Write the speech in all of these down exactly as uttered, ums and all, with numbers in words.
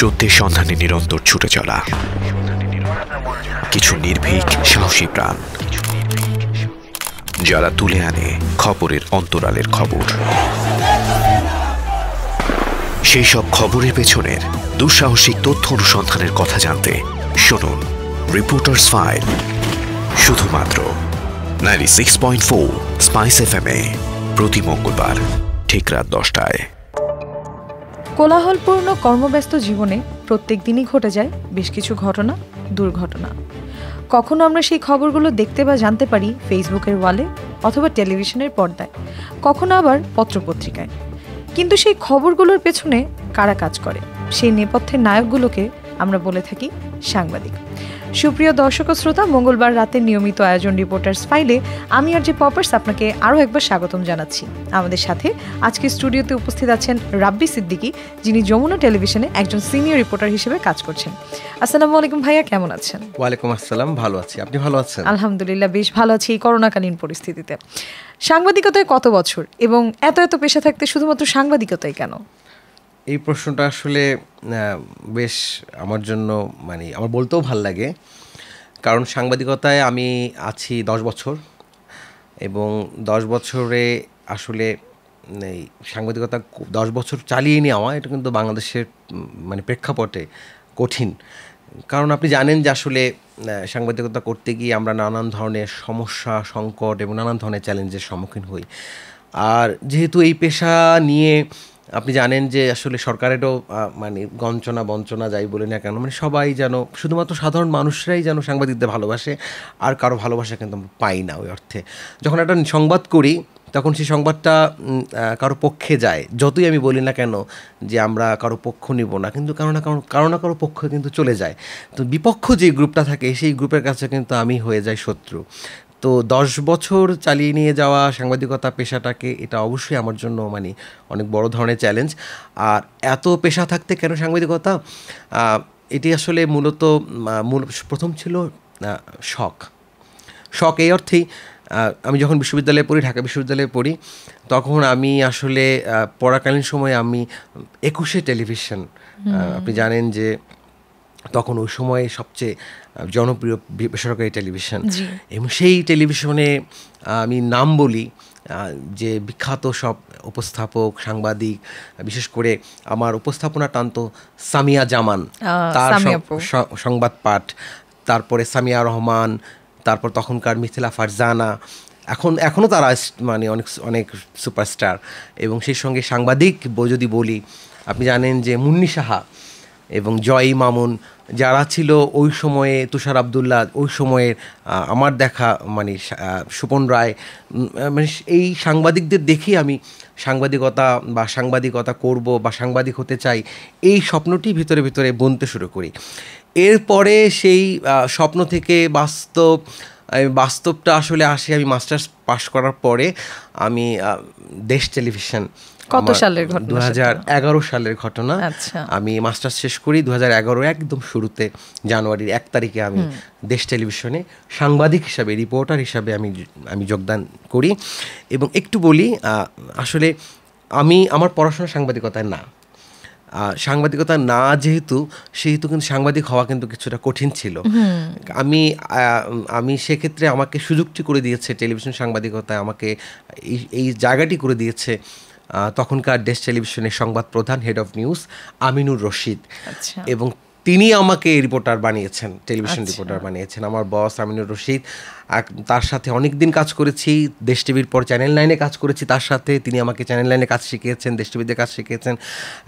সত্যের সন্ধানে নিরন্তর ছুটে চলা কিছু নির্ভীক সাহসী প্রাণ যারা তুলে আনে খবরের অন্তরালের খবর। সেই সব খবরের পেছনের দুঃসাহসিক তথ্য অনুসন্ধানের কথা জানতে শুনুন রিপোর্টার্স ফাইল, শুধুমাত্র ninety six point four Spice FM এ, প্রতি মঙ্গলবার ঠিক রাত দশটায়। কোলাহলপূর্ণ কর্মব্যস্ত জীবনে প্রত্যেক দিনই ঘটে যায় বেশ কিছু ঘটনা, দুর্ঘটনা। কখনো আমরা সেই খবরগুলো দেখতে বা জানতে পারি ফেসবুকের ওয়ালে অথবা টেলিভিশনের পর্দায়, কখনো আবার পত্রপত্রিকায়। কিন্তু সেই খবরগুলোর পেছনে কারা কাজ করে, সেই নেপথ্যের নায়কগুলোকে আমরা বলে থাকি সাংবাদিক। সুপ্রিয় দর্শক শ্রোতা, মঙ্গলবার রাতের নিয়মিত আয়োজন রিপোর্টার্স ফাইলে আমি আর যে পপার্স আপনাকে আরও একবার স্বাগতম জানাচ্ছি। আমাদের সাথে আজকে স্টুডিওতে উপস্থিত আছেন রাব্বি সিদ্দিকী, যিনি যমুনা টেলিভিশনে একজন সিনিয়র রিপোর্টার হিসেবে কাজ করছেন। আসসালামু আলাইকুম ভাইয়া, কেমন আছেন? ওয়ালাইকুম আসসালাম, ভালো আছি। আপনি ভালো আছেন? আলহামদুলিল্লাহ, বেশ ভালো আছি এই করোনাকালীন পরিস্থিতিতে। সাংবাদিকতায় কত বছর এবং এত এত পেশা থাকতে শুধুমাত্র সাংবাদিকতায় কেন? এই প্রশ্নটা আসলে বেশ আমার জন্য, মানে আমার বলতেও ভাল লাগে, কারণ সাংবাদিকতায় আমি আছি দশ বছর এবং দশ বছরে আসলে এই সাংবাদিকতা দশ বছর চালিয়ে নেওয়া এটা কিন্তু বাংলাদেশের মানে প্রেক্ষাপটে কঠিন। কারণ আপনি জানেন যে আসলে সাংবাদিকতা করতে গিয়ে আমরা নানান ধরনের সমস্যা, সংকট এবং নানান ধরনের চ্যালেঞ্জের সম্মুখীন হই। আর যেহেতু এই পেশা নিয়ে আপনি জানেন যে আসলে সরকারেরও মানে গঞ্চনা বঞ্চনা যাই বলি না কেন, মানে সবাই যেন শুধুমাত্র সাধারণ মানুষরাই যেন সাংবাদিকদের ভালোবাসে, আর কারো ভালোবাসা কিন্তু আমরা পাই না। ওই অর্থে যখন একটা সংবাদ করি তখন সেই সংবাদটা কারো পক্ষে যায়, যতই আমি বলি না কেন যে আমরা কারো পক্ষ নিব না, কিন্তু কারো না কারো কারো না কারো পক্ষ কিন্তু চলে যায়। তো বিপক্ষ যে গ্রুপটা থাকে সেই গ্রুপের কাছে কিন্তু আমি হয়ে যাই শত্রু। তো দশ বছর চালিয়ে নিয়ে যাওয়া সাংবাদিকতা পেশাটাকে, এটা অবশ্যই আমার জন্য মানে অনেক বড় ধরনের চ্যালেঞ্জ। আর এত পেশা থাকতে কেন সাংবাদিকতা, এটি আসলে মূলত মূল প্রথম ছিল শখ। শখ এই অর্থেই, আমি যখন বিশ্ববিদ্যালয়ে পড়ি, ঢাকা বিশ্ববিদ্যালয়ে পড়ি, তখন আমি আসলে পড়াকালীন সময়ে আমি একুশে টেলিভিশন, আপনি জানেন যে তখন ওই সময়ে সবচেয়ে জনপ্রিয় বেসরকারি টেলিভিশন, এবং সেই টেলিভিশনে আমি নাম বলি যে বিখ্যাত সব উপস্থাপক, সাংবাদিক, বিশেষ করে আমার উপস্থাপনা টানত সামিয়া জামান, তার সংবাদ পাঠ, তারপরে সামিয়া রহমান, তারপর তখনকার মিথিলা ফারজানা, এখন এখনও তারা মানে অনেক অনেক সুপারস্টার। এবং সেই সঙ্গে সাংবাদিক যদি বলি, আপনি জানেন যে মুন্নি সাহা এবং জয়ী মামুন, যারা ছিল ওই সময়ে, তুষার আবদুল্লাহ, ওই সময়ের আমার দেখা মানে সুপন রায়, মানে এই সাংবাদিকদের দেখে আমি সাংবাদিকতা বা সাংবাদিকতা করব বা সাংবাদিক হতে চাই, এই স্বপ্নটি ভিতরে ভিতরে বুনতে শুরু করি। এরপরে সেই স্বপ্ন থেকে বাস্তব, বাস্তবটা আসলে আসে আমি মাস্টার্স পাশ করার পরে। আমি দেশ টেলিভিশন, কত সালের ঘটনা? দু হাজার এগারো সালের ঘটনা। আমি মাস্টার্স শেষ করি দু হাজার এগারো একদম শুরুতে, জানুয়ারির এক তারিখে আমি দেশ টেলিভিশনে সাংবাদিক হিসাবে, রিপোর্টার হিসাবে আমি আমি যোগদান করি। এবং একটু বলি, আসলে আমি আমার পড়াশোনা সাংবাদিকতায় না, সাংবাদিকতা না যেহেতু, সেহেতু কিন্তু সাংবাদিক হওয়া কিন্তু কিছুটা কঠিন ছিল। আমি আমি সেক্ষেত্রে আমাকে সুযোগটি করে দিয়েছে টেলিভিশন সাংবাদিকতায়, আমাকে এই এই জায়গাটি করে দিয়েছে তখনকার দেশ টেলিভিশনের সংবাদ প্রধান, head of news Aminur Rashid, এবং তিনি আমাকে রিপোর্টার বানিয়েছেন, টেলিভিশন রিপোর্টার বানিয়েছেন আমার বস আমিনুর রশিদ। তার সাথে অনেক দিন কাজ করেছি, দেশ টিভির পর চ্যানেল নাইনে কাজ করেছি তার সাথে, তিনি আমাকে চ্যানেল নাইনে কাজ শিখিয়েছেন, দেশ টিভিতে কাজ শিখিয়েছেন।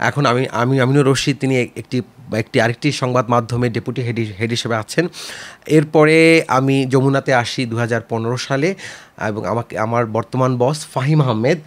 এখন আমি আমি আমিনুর রশিদ তিনি একটি একটি আরেকটি সংবাদ মাধ্যমে ডেপুটি হেড হেড হিসেবে আছেন। এরপরে আমি যমুনাতে আসি দু হাজার পনেরো সালে, এবং আমাকে আমার বর্তমান বস ফাহিম আহমেদ,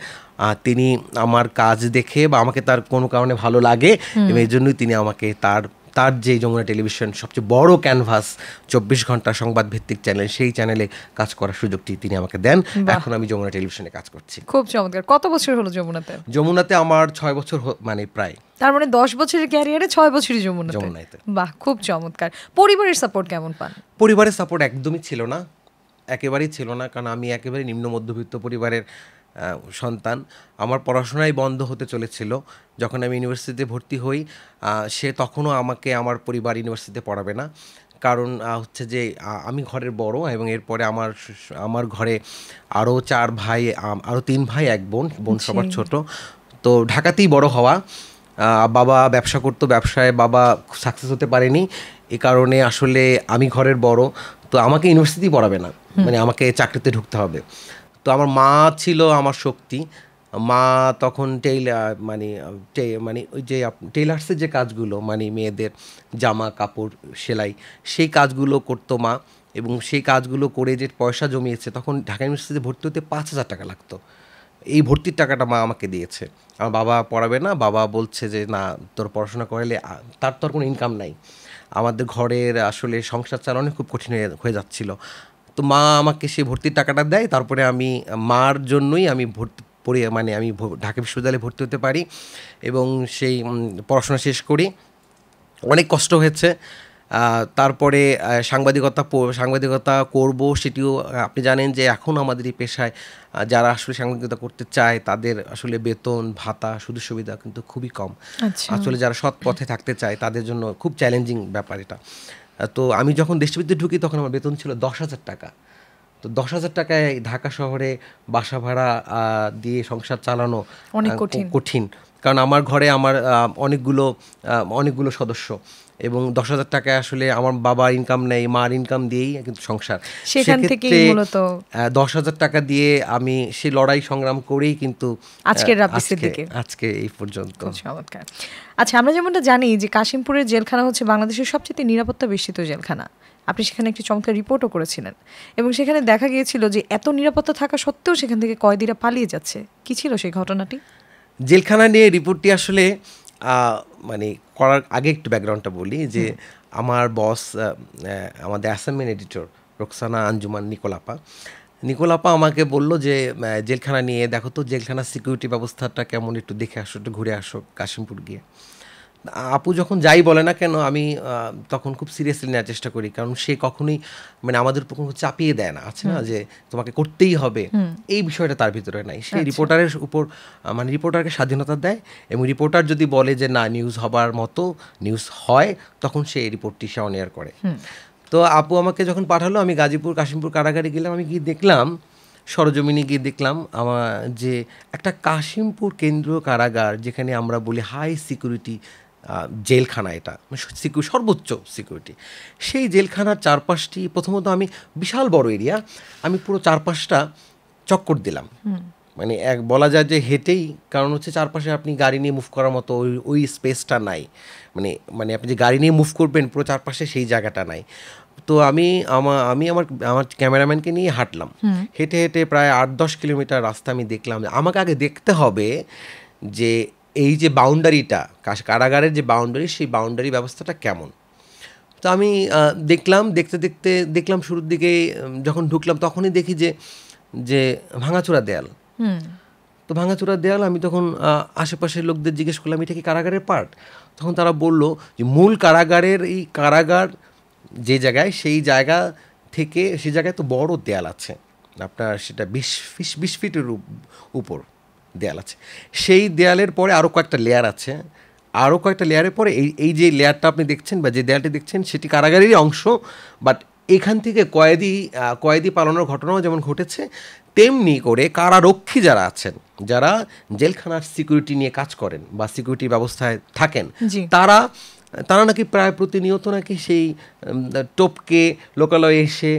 তিনি আমার কাজ দেখে বা আমাকে তার কোনো কারণে ভালো লাগে, এবং এই জন্যই তিনি আমাকে তার তার যে যমুনা টেলিভিশন সবচেয়ে বড় ক্যানভাস, চব্বিশ ঘন্টা সংবাদ ভিত্তিক চ্যানেল, সেই চ্যানেলে কাজ করার সুযোগটি তিনি আমাকে দেন। এখন আমি যমুনা টেলিভিশনে কাজ করছি। খুব চমৎকার। কত বছর হলো যমুনাতে? যমুনাতে আমার ছয় বছর, মানে প্রায়, তার মানে দশ বছরের ক্যারিয়ারে ছয় বছরই যমুনাতে। যমুনাতে। বাহ, খুব চমৎকার। পরিবারের সাপোর্ট কেমন পান? পরিবারের সাপোর্ট একদমই ছিল না, একেবারেই ছিল না, কারণ আমি একেবারে নিম্ন মধ্যবিত্ত পরিবারের সন্তান আমার পড়াশোনাই বন্ধ হতে চলেছিল যখন আমি ইউনিভার্সিটিতে ভর্তি হই সে তখনও আমাকে আমার পরিবার ইউনিভার্সিটিতে পড়াবে না কারণ হচ্ছে যে আমি ঘরের বড় এবং এরপরে আমার আমার ঘরে আরও চার ভাই আরও তিন ভাই এক বোন বোন সবার ছোট তো ঢাকাতেই বড় হওয়া বাবা ব্যবসা করতো ব্যবসায় বাবা সাকসেস হতে পারেনি এই কারণে আসলে আমি ঘরের বড় তো আমাকে ইউনিভার্সিটি পড়াবে না মানে আমাকে চাকরিতে ঢুকতে হবে তো আমার মা ছিল আমার শক্তি মা তখন টেইলার মানে মানে ওই যে টেইলার্সের যে কাজগুলো মানে মেয়েদের জামা কাপড় সেলাই সেই কাজগুলো করতো মা এবং সেই কাজগুলো করে যে পয়সা জমিয়েছে তখন ঢাকা ইউনিভার্সিটিতে ভর্তি হতে পাঁচ হাজার টাকা লাগতো এই ভর্তির টাকাটা মা আমাকে দিয়েছে আমার বাবা পড়াবে না বাবা বলছে যে না তোর পড়াশোনা করালে তার তোর কোনো ইনকাম নাই আমাদের ঘরের আসলে সংসার চালানো খুব কঠিন হয়ে যাচ্ছিল তো মা আমাকে সেই ভর্তির টাকাটা দেয় তারপরে আমি মার জন্যই আমি ভর্তি পড়ে মানে আমি ঢাকা বিশ্ববিদ্যালয়ে ভর্তি হতে পারি এবং সেই পড়াশোনা শেষ করি অনেক কষ্ট হয়েছে তারপরে সাংবাদিকতা সাংবাদিকতা করব সেটিও আপনি জানেন যে এখন আমাদের এই পেশায় যারা আসলে সাংবাদিকতা করতে চায় তাদের আসলে বেতন ভাতা সুযোগ সুবিধা কিন্তু খুবই কম আসলে যারা সৎ পথে থাকতে চায় তাদের জন্য খুব চ্যালেঞ্জিং ব্যাপার এটা তো আমি যখন দেশবিদ্যে ঢুকি তখন আমার বেতন ছিল দশ হাজার টাকা তো দশ হাজার টাকায় ঢাকা শহরে বাসা ভাড়া দিয়ে সংসার চালানো অনেক কঠিন কারণ আমার ঘরে আমার অনেকগুলো অনেকগুলো সদস্য এবং দশ হাজার টাকায় আসলে আমার বাবার ইনকাম নেই মার ইনকাম দিয়েই কিন্তু সংসার সেখান থেকে মূলত দশ হাজার টাকা দিয়ে আমি সেই লড়াই সংগ্রাম করেই কিন্তু আজকের রাব্বি সিদ্দিকে আজকে এই পর্যন্ত। আচ্ছা, আমরা যেমনটা জানি যে কাশিমপুরের জেলখানা হচ্ছে বাংলাদেশের সবচেয়ে নিরাপত্তা বেষ্টিত জেলখানা, আপনি সেখানে একটি চমৎকার রিপোর্টও করেছিলেন এবং সেখানে দেখা গিয়েছিল যে এত নিরাপত্তা থাকা সত্ত্বেও সেখান থেকে কয়েদিরা পালিয়ে যাচ্ছে। কি ছিল সেই ঘটনাটি? জেলখানা নিয়ে রিপোর্টটি আসলে মানে করার আগে একটু ব্যাকগ্রাউন্ডটা বলি যে আমার বস আমাদের অ্যাসাইনমেন্ট এডিটর রোকসানা আঞ্জুমান নিকোলাপা নিকোলাপা আমাকে বললো যে জেলখানা নিয়ে দেখো তো, জেলখানার সিকিউরিটি ব্যবস্থাটা কেমন, একটু দেখে আসো, একটু ঘুরে আসো কাশিমপুর গিয়ে। আপু যখন যাই বলে না কেন আমি তখন খুব সিরিয়াসলি নেওয়ার চেষ্টা করি, কারণ সে কখনোই মানে আমাদের উপর কোনো চাপিয়ে দেয় না, আছে না যে তোমাকে করতেই হবে, এই বিষয়টা তার ভিতরে নাই। সে রিপোর্টারের উপর মানে রিপোর্টারকে স্বাধীনতা দেয় এবং রিপোর্টার যদি বলে যে না নিউজ হবার মতো নিউজ হয় তখন সে রিপোর্টটি সে অন এয়ার করে। তো আপু আমাকে যখন পাঠালো আমি গাজীপুর কাশিমপুর কারাগারে গেলাম, আমি গিয়ে দেখলাম সরজমিনে গিয়ে দেখলাম আমার যে একটা কাশিমপুর কেন্দ্রীয় কারাগার, যেখানে আমরা বলি হাই সিকিউরিটি জেলখানা, এটা সিকিউর সর্বোচ্চ সিকিউরিটি। সেই জেলখানার চারপাশটি প্রথমত আমি বিশাল বড় এরিয়া, আমি পুরো চারপাশটা চক্কর দিলাম, মানে এক বলা যায় যে হেঁটেই, কারণ হচ্ছে চারপাশে আপনি গাড়ি নিয়ে মুভ করার মতো ওই ওই স্পেসটা নাই, মানে মানে আপনি যে গাড়ি নিয়ে মুভ করবেন পুরো চারপাশে সেই জায়গাটা নাই। তো আমি আমার আমি আমার আমার ক্যামেরাম্যানকে নিয়ে হাঁটলাম, হেঁটে হেঁটে প্রায় আট দশ কিলোমিটার রাস্তা আমি দেখলাম আমাকে আগে দেখতে হবে যে এই যে বাউন্ডারিটা কারাগারের যে বাউন্ডারি, সেই বাউন্ডারি ব্যবস্থাটা কেমন। তো আমি দেখলাম, দেখতে দেখতে দেখলাম শুরুর দিকে যখন ঢুকলাম তখনই দেখি যে যে ভাঙাচোরা দেয়াল। তো ভাঙাচোরা দেয়াল, আমি তখন আশেপাশের লোকদের জিজ্ঞেস করলাম এটা কি কারাগারের পার্ট, তখন তারা বলল যে মূল কারাগারের এই কারাগার যে জায়গায় সেই জায়গা থেকে সেই জায়গায় তো বড় দেয়াল আছে, আপনার সেটা বিশ বিশ ফিটের উপর দেয়াল আছে, সেই দেয়ালের পরে আরও কয়েকটা লেয়ার আছে, আরও কয়েকটা লেয়ারের পরে এই এই যে লেয়ারটা আপনি দেখছেন বা যে দেয়ালটি দেখছেন সেটি কারাগারেরই অংশ, বাট এখান থেকে কয়েদি কয়েদি পালানোর ঘটনাও যেমন ঘটেছে তেমনি করে কারারক্ষী যারা আছেন, যারা জেলখানার সিকিউরিটি নিয়ে কাজ করেন বা সিকিউরিটি ব্যবস্থায় থাকেন, তারা তারা নাকি প্রায় প্রতিনিয়ত নাকি সেই টপকে লোকালয়ে এসে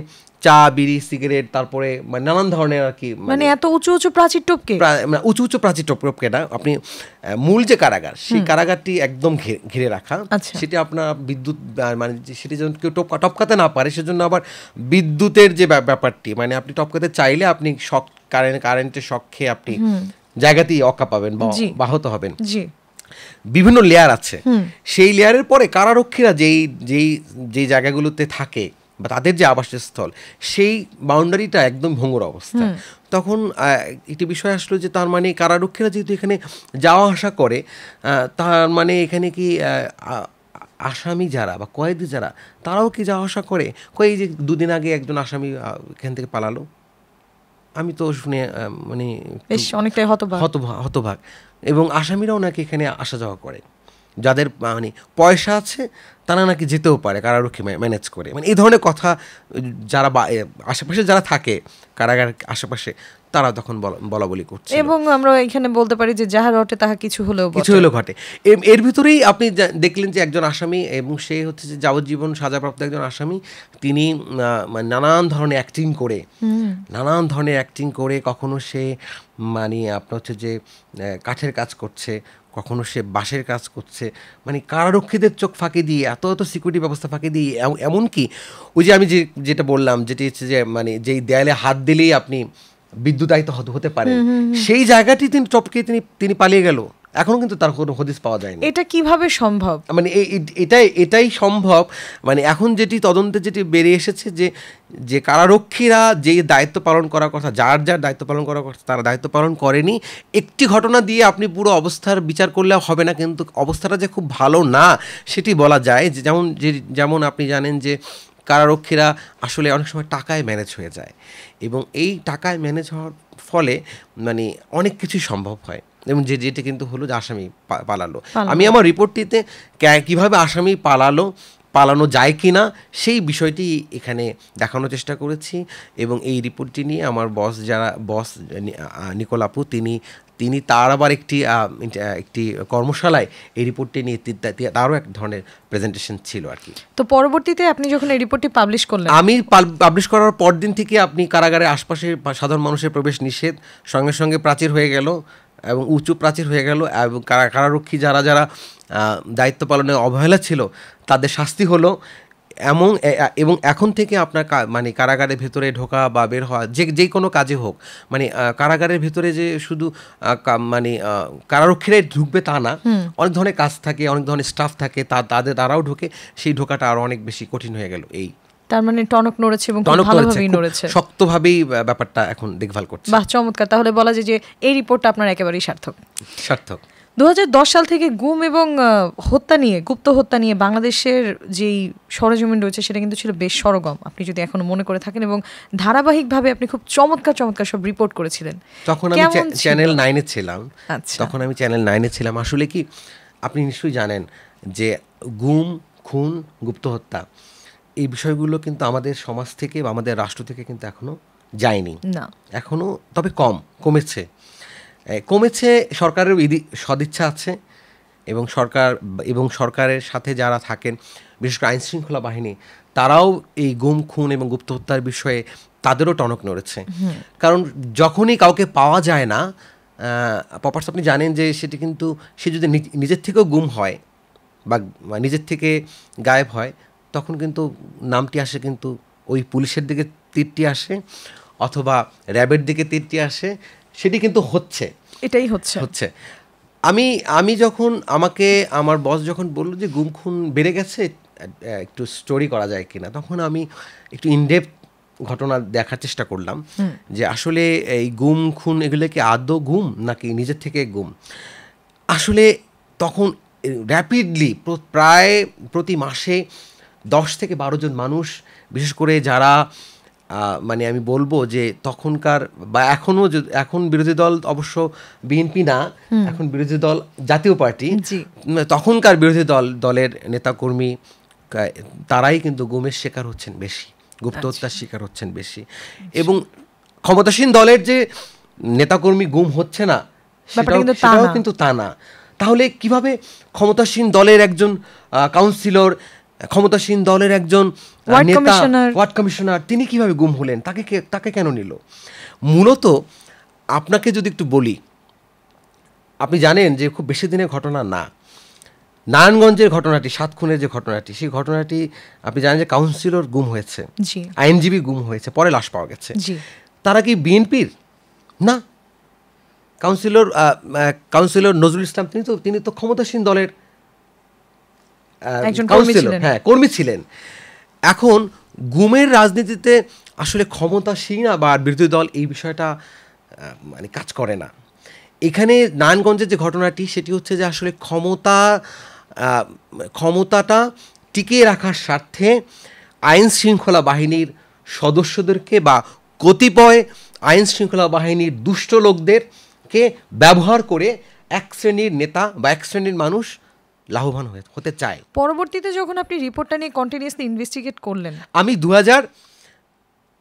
চা বিড়ি সিগারেট তারপরে নানান ধরনের আর কি, মানে এত উঁচু উঁচু প্রাচীর টপকে উঁচু উঁচু প্রাচীর টপ টপকে না, আপনি মূল যে কারাগার সেই কারাগারটি একদম ঘিরে রাখা, সেটি আপনার বিদ্যুৎ মানে সেটি যেন কেউ টপকা টপকাতে না পারে সেজন্য আবার বিদ্যুতের যে ব্যাপারটি, মানে আপনি টপকাতে চাইলে আপনি শক কারেন্ট কারেন্টের শক খেয়ে আপনি জায়গাতেই অক্কা পাবেন বা আহত হবেন। বিভিন্ন লেয়ার আছে, সেই লেয়ারের পরে কারারক্ষীরা যেই যেই যেই জায়গাগুলোতে থাকে বা তাদের যে আবাসস্থল সেই বাউন্ডারিটা একদম ভঙ্গুর অবস্থা। তখন একটি বিষয় আসলো যে তার মানে কারারক্ষীরা যেহেতু এখানে যাওয়া আসা করে তার মানে এখানে কি আসামি যারা বা কয়েদি যারা তারাও কি যাওয়া আসা করে। কই যে দুদিন আগে একজন আসামি এখান থেকে পালালো, আমি তো শুনে মানে বেশ অনেকটাই হতবাক হতবাক এবং আসামিরাও নাকি এখানে আসা যাওয়া করে যাদের মানে পয়সা আছে তারা নাকি যেতেও পারে কারারক্ষী ম্যানেজ করে মানে এই ধরনের কথা যারা আশেপাশে যারা থাকে কারাগার আশেপাশে তারা তখন বলা বলি করছে এবং আমরা এখানে বলতে পারি যে যাহা ঘটে তাহা কিছু হলেও কিছু হলেও ঘটে এর ভিতরেই আপনি দেখলেন যে একজন আসামি এবং সে হচ্ছে যে যাবজ্জীবন সাজাপ্রাপ্ত একজন আসামি তিনি নানান ধরনের অ্যাক্টিং করে নানান ধরনের অ্যাক্টিং করে কখনো সে মানে আপনার হচ্ছে যে কাঠের কাজ করছে কখনো সে বাঁশের কাজ করছে মানে কারারক্ষীদের চোখ ফাঁকি দিয়ে এত এত সিকিউরিটি ব্যবস্থা ফাঁকি দিয়ে এমনকি ওই যে আমি যে যেটা বললাম যেটি হচ্ছে যে মানে যেই দেয়ালে হাত দিলেই আপনি বিদ্যুতায়িত হতে পারেন সেই জায়গাটি তিনি টপকে তিনি তিনি পালিয়ে গেল এখনও কিন্তু তার কোনো হদিস পাওয়া যায়নি এটা কিভাবে সম্ভব মানে এটাই এটাই সম্ভব মানে এখন যেটি তদন্তে যেটি বেরিয়ে এসেছে যে যে কারারক্ষীরা যেই দায়িত্ব পালন করার কথা যার যার দায়িত্ব পালন করার কথা তারা দায়িত্ব পালন করেনি একটি ঘটনা দিয়ে আপনি পুরো অবস্থার বিচার করলেও হবে না কিন্তু অবস্থাটা যে খুব ভালো না সেটি বলা যায় যে যেমন যে যেমন আপনি জানেন যে কারারক্ষীরা আসলে অনেক সময় টাকায় ম্যানেজ হয়ে যায় এবং এই টাকায় ম্যানেজ হওয়ার ফলে মানে অনেক কিছুই সম্ভব হয় এবং যে যেটা কিন্তু হলো যে আসামি পালালো আমি আমার রিপোর্টটিতে কীভাবে আসামি পালালো পালানো যায় কি না সেই বিষয়টি এখানে দেখানোর চেষ্টা করেছি এবং এই রিপোর্টটি নিয়ে আমার বস যারা বস নিকোল আপু তিনি তিনি তার আবার একটি একটি কর্মশালায় এই রিপোর্টটি নিয়ে তারও এক ধরনের প্রেজেন্টেশন ছিল আর কি তো পরবর্তীতে আপনি যখন এই রিপোর্টটি পাবলিশ করলেন আমি পাবলিশ করার পর দিন থেকে আপনি কারাগারের আশপাশে সাধারণ মানুষের প্রবেশ নিষেধ সঙ্গে সঙ্গে প্রাচীর হয়ে গেল এবং উঁচু প্রাচীর হয়ে গেল এবং কারারক্ষী যারা যারা দায়িত্ব পালনে অবহেলা ছিল তাদের শাস্তি হলো এমন এবং এখন থেকে আপনার মানে কারাগারের ভেতরে ঢোকা বা বের হওয়া যে যে কোনো কাজে হোক মানে কারাগারের ভেতরে যে শুধু মানে কারারক্ষীরা ঢুকবে তা না অনেক ধরনের কাজ থাকে অনেক ধরনের স্টাফ থাকে তা তাদের তারাও ঢোকে সেই ঢোকাটা আরও অনেক বেশি কঠিন হয়ে গেল এই তার মানে টনক নড়েছে এবং ভালোভাবেই নড়েছে শক্তভাবেই ব্যাপারটা এখন দেখভাল করছে বাহ চমৎকার তাহলে বলা যায় যে এই রিপোর্টটা আপনার একেবারেই সার্থক সার্থক দুই হাজার দশ সাল থেকে গুম এবং হত্যা নিয়ে গুপ্ত হত্যা নিয়ে বাংলাদেশের যেই সরজমিন রয়েছে সেটা কিন্তু ছিল বেশ সরগম আপনি যদি এখনো মনে করে থাকেন এবং ধারাবাহিকভাবে আপনি খুব চমৎকার চমৎকার সব রিপোর্ট করেছিলেন তখন আমি চ্যানেল নাইন এ ছিলাম তখন আমি চ্যানেল নাইন এ ছিলাম আসলে কি আপনি নিশ্চয়ই জানেন যে গুম খুন গুপ্ত হত্যা এই বিষয়গুলো কিন্তু আমাদের সমাজ থেকে বা আমাদের রাষ্ট্র থেকে কিন্তু এখনও যায়নি না এখনও তবে কম কমেছে কমেছে সরকারের সদিচ্ছা আছে এবং সরকার এবং সরকারের সাথে যারা থাকেন বিশেষ করে আইনশৃঙ্খলা বাহিনী তারাও এই গুম খুন এবং গুপ্ত হত্যার বিষয়ে তাদেরও টনক নড়েছে কারণ যখনই কাউকে পাওয়া যায় না পপার্স আপনি জানেন যে সেটি কিন্তু সে যদি নিজের থেকেও গুম হয় বা নিজের থেকে গায়েব হয় তখন কিন্তু নামটি আসে কিন্তু ওই পুলিশের দিকে তীরটি আসে অথবা র্যাবের দিকে তীরটি আসে সেটি কিন্তু হচ্ছে এটাই হচ্ছে হচ্ছে আমি আমি যখন আমাকে আমার বস যখন বললো যে গুম খুন বেড়ে গেছে একটু স্টোরি করা যায় কিনা তখন আমি একটু ইনডেপথ ঘটনা দেখার চেষ্টা করলাম যে আসলে এই গুম খুন এগুলো কি আদৌ গুম নাকি নিজের থেকে গুম আসলে তখন র্যাপিডলি প্রায় প্রতি মাসে দশ থেকে বারো জন মানুষ বিশেষ করে যারা মানে আমি বলবো যে তখনকার বা এখনও এখন বিরোধী দল অবশ্য বিএনপি না এখন বিরোধী দল জাতীয় পার্টি তখনকার বিরোধী দল দলের নেতাকর্মী তারাই কিন্তু গুমের শিকার হচ্ছেন বেশি গুপ্ত হত্যার শিকার হচ্ছেন বেশি এবং ক্ষমতাসীন দলের যে নেতাকর্মী গুম হচ্ছে না সেটাও কিন্তু তা না তাহলে কিভাবে ক্ষমতাসীন দলের একজন কাউন্সিলর ক্ষমতাসীন দলের একজন নেতা ওয়ার্ড কমিশনার তিনি কিভাবে গুম হলেন তাকে তাকে কেন নিল মূলত আপনাকে যদি একটু বলি আপনি জানেন যে খুব বেশি দিনের ঘটনা না নারায়ণগঞ্জের ঘটনাটি সাত খুনের যে ঘটনাটি সেই ঘটনাটি আপনি জানেন যে কাউন্সিলর গুম হয়েছে আইনজীবী গুম হয়েছে পরে লাশ পাওয়া গেছে তারা কি বিএনপির না কাউন্সিলর কাউন্সিলর নজরুল ইসলাম তিনি তো তিনি তো ক্ষমতাসীন দলের হ্যাঁ কর্মী ছিলেন এখন গুমের রাজনীতিতে আসলে ক্ষমতাসীন বা বিরোধী দল এই বিষয়টা মানে কাজ করে না এখানে নারায়ণগঞ্জের যে ঘটনাটি সেটি হচ্ছে যে আসলে ক্ষমতা ক্ষমতাটা টিকিয়ে রাখার স্বার্থে আইন শৃঙ্খলা বাহিনীর সদস্যদেরকে বা কতিপয় आईन श्रृंखला बाहिनी दुष्ट लोकदेर के व्यवहार करे एक श्रेणीर नेता बा एक श्रेणीर मानुष लाभवान होते चाय। परवर्तीते जखन आपनि रिपोर्टटा निये कन्टिन्यूअसली इनभेस्टिगेट करलेन आमि दो हज़ार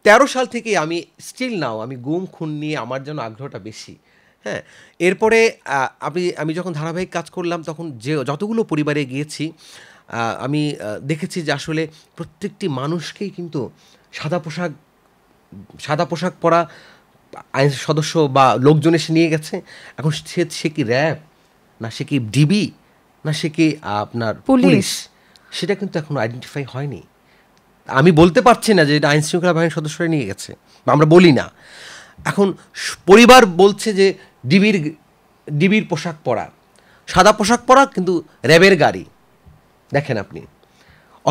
तेरह साल थेके आमि स्टिल नाउ आमि गुम खून निये आमार जन्य आग्रहटा बेशी। हाँ एरपरे आमि आमि जखन धाराबाहिक काज करलाम तखन जे जतगुलो परिवारे गियेछि आमि देखेछि जे आसले प्रत्येकटी मानुषकेई किन्तु सादा पोशाक सादा पोशाक परा आईन सदस्य बा लोकजन एसे निये गेछे। एखन से से कि रैब ना से कि डिबि ना से कि आपनार पुलिश सेटा किन्तु एखोनो आइडेंटिफाई हयनि। आमी बोलते पारछि ना जे आईन श्रृंखला बाहिनीर सदस्यरा निये गेछे बा आमरा बोली ना। एखन परिवार बोलछे जे डिबिर डिबिर पोशाक परा सादा पोशाक परा किन्तु रैबेर गाड़ी देखेन आपनि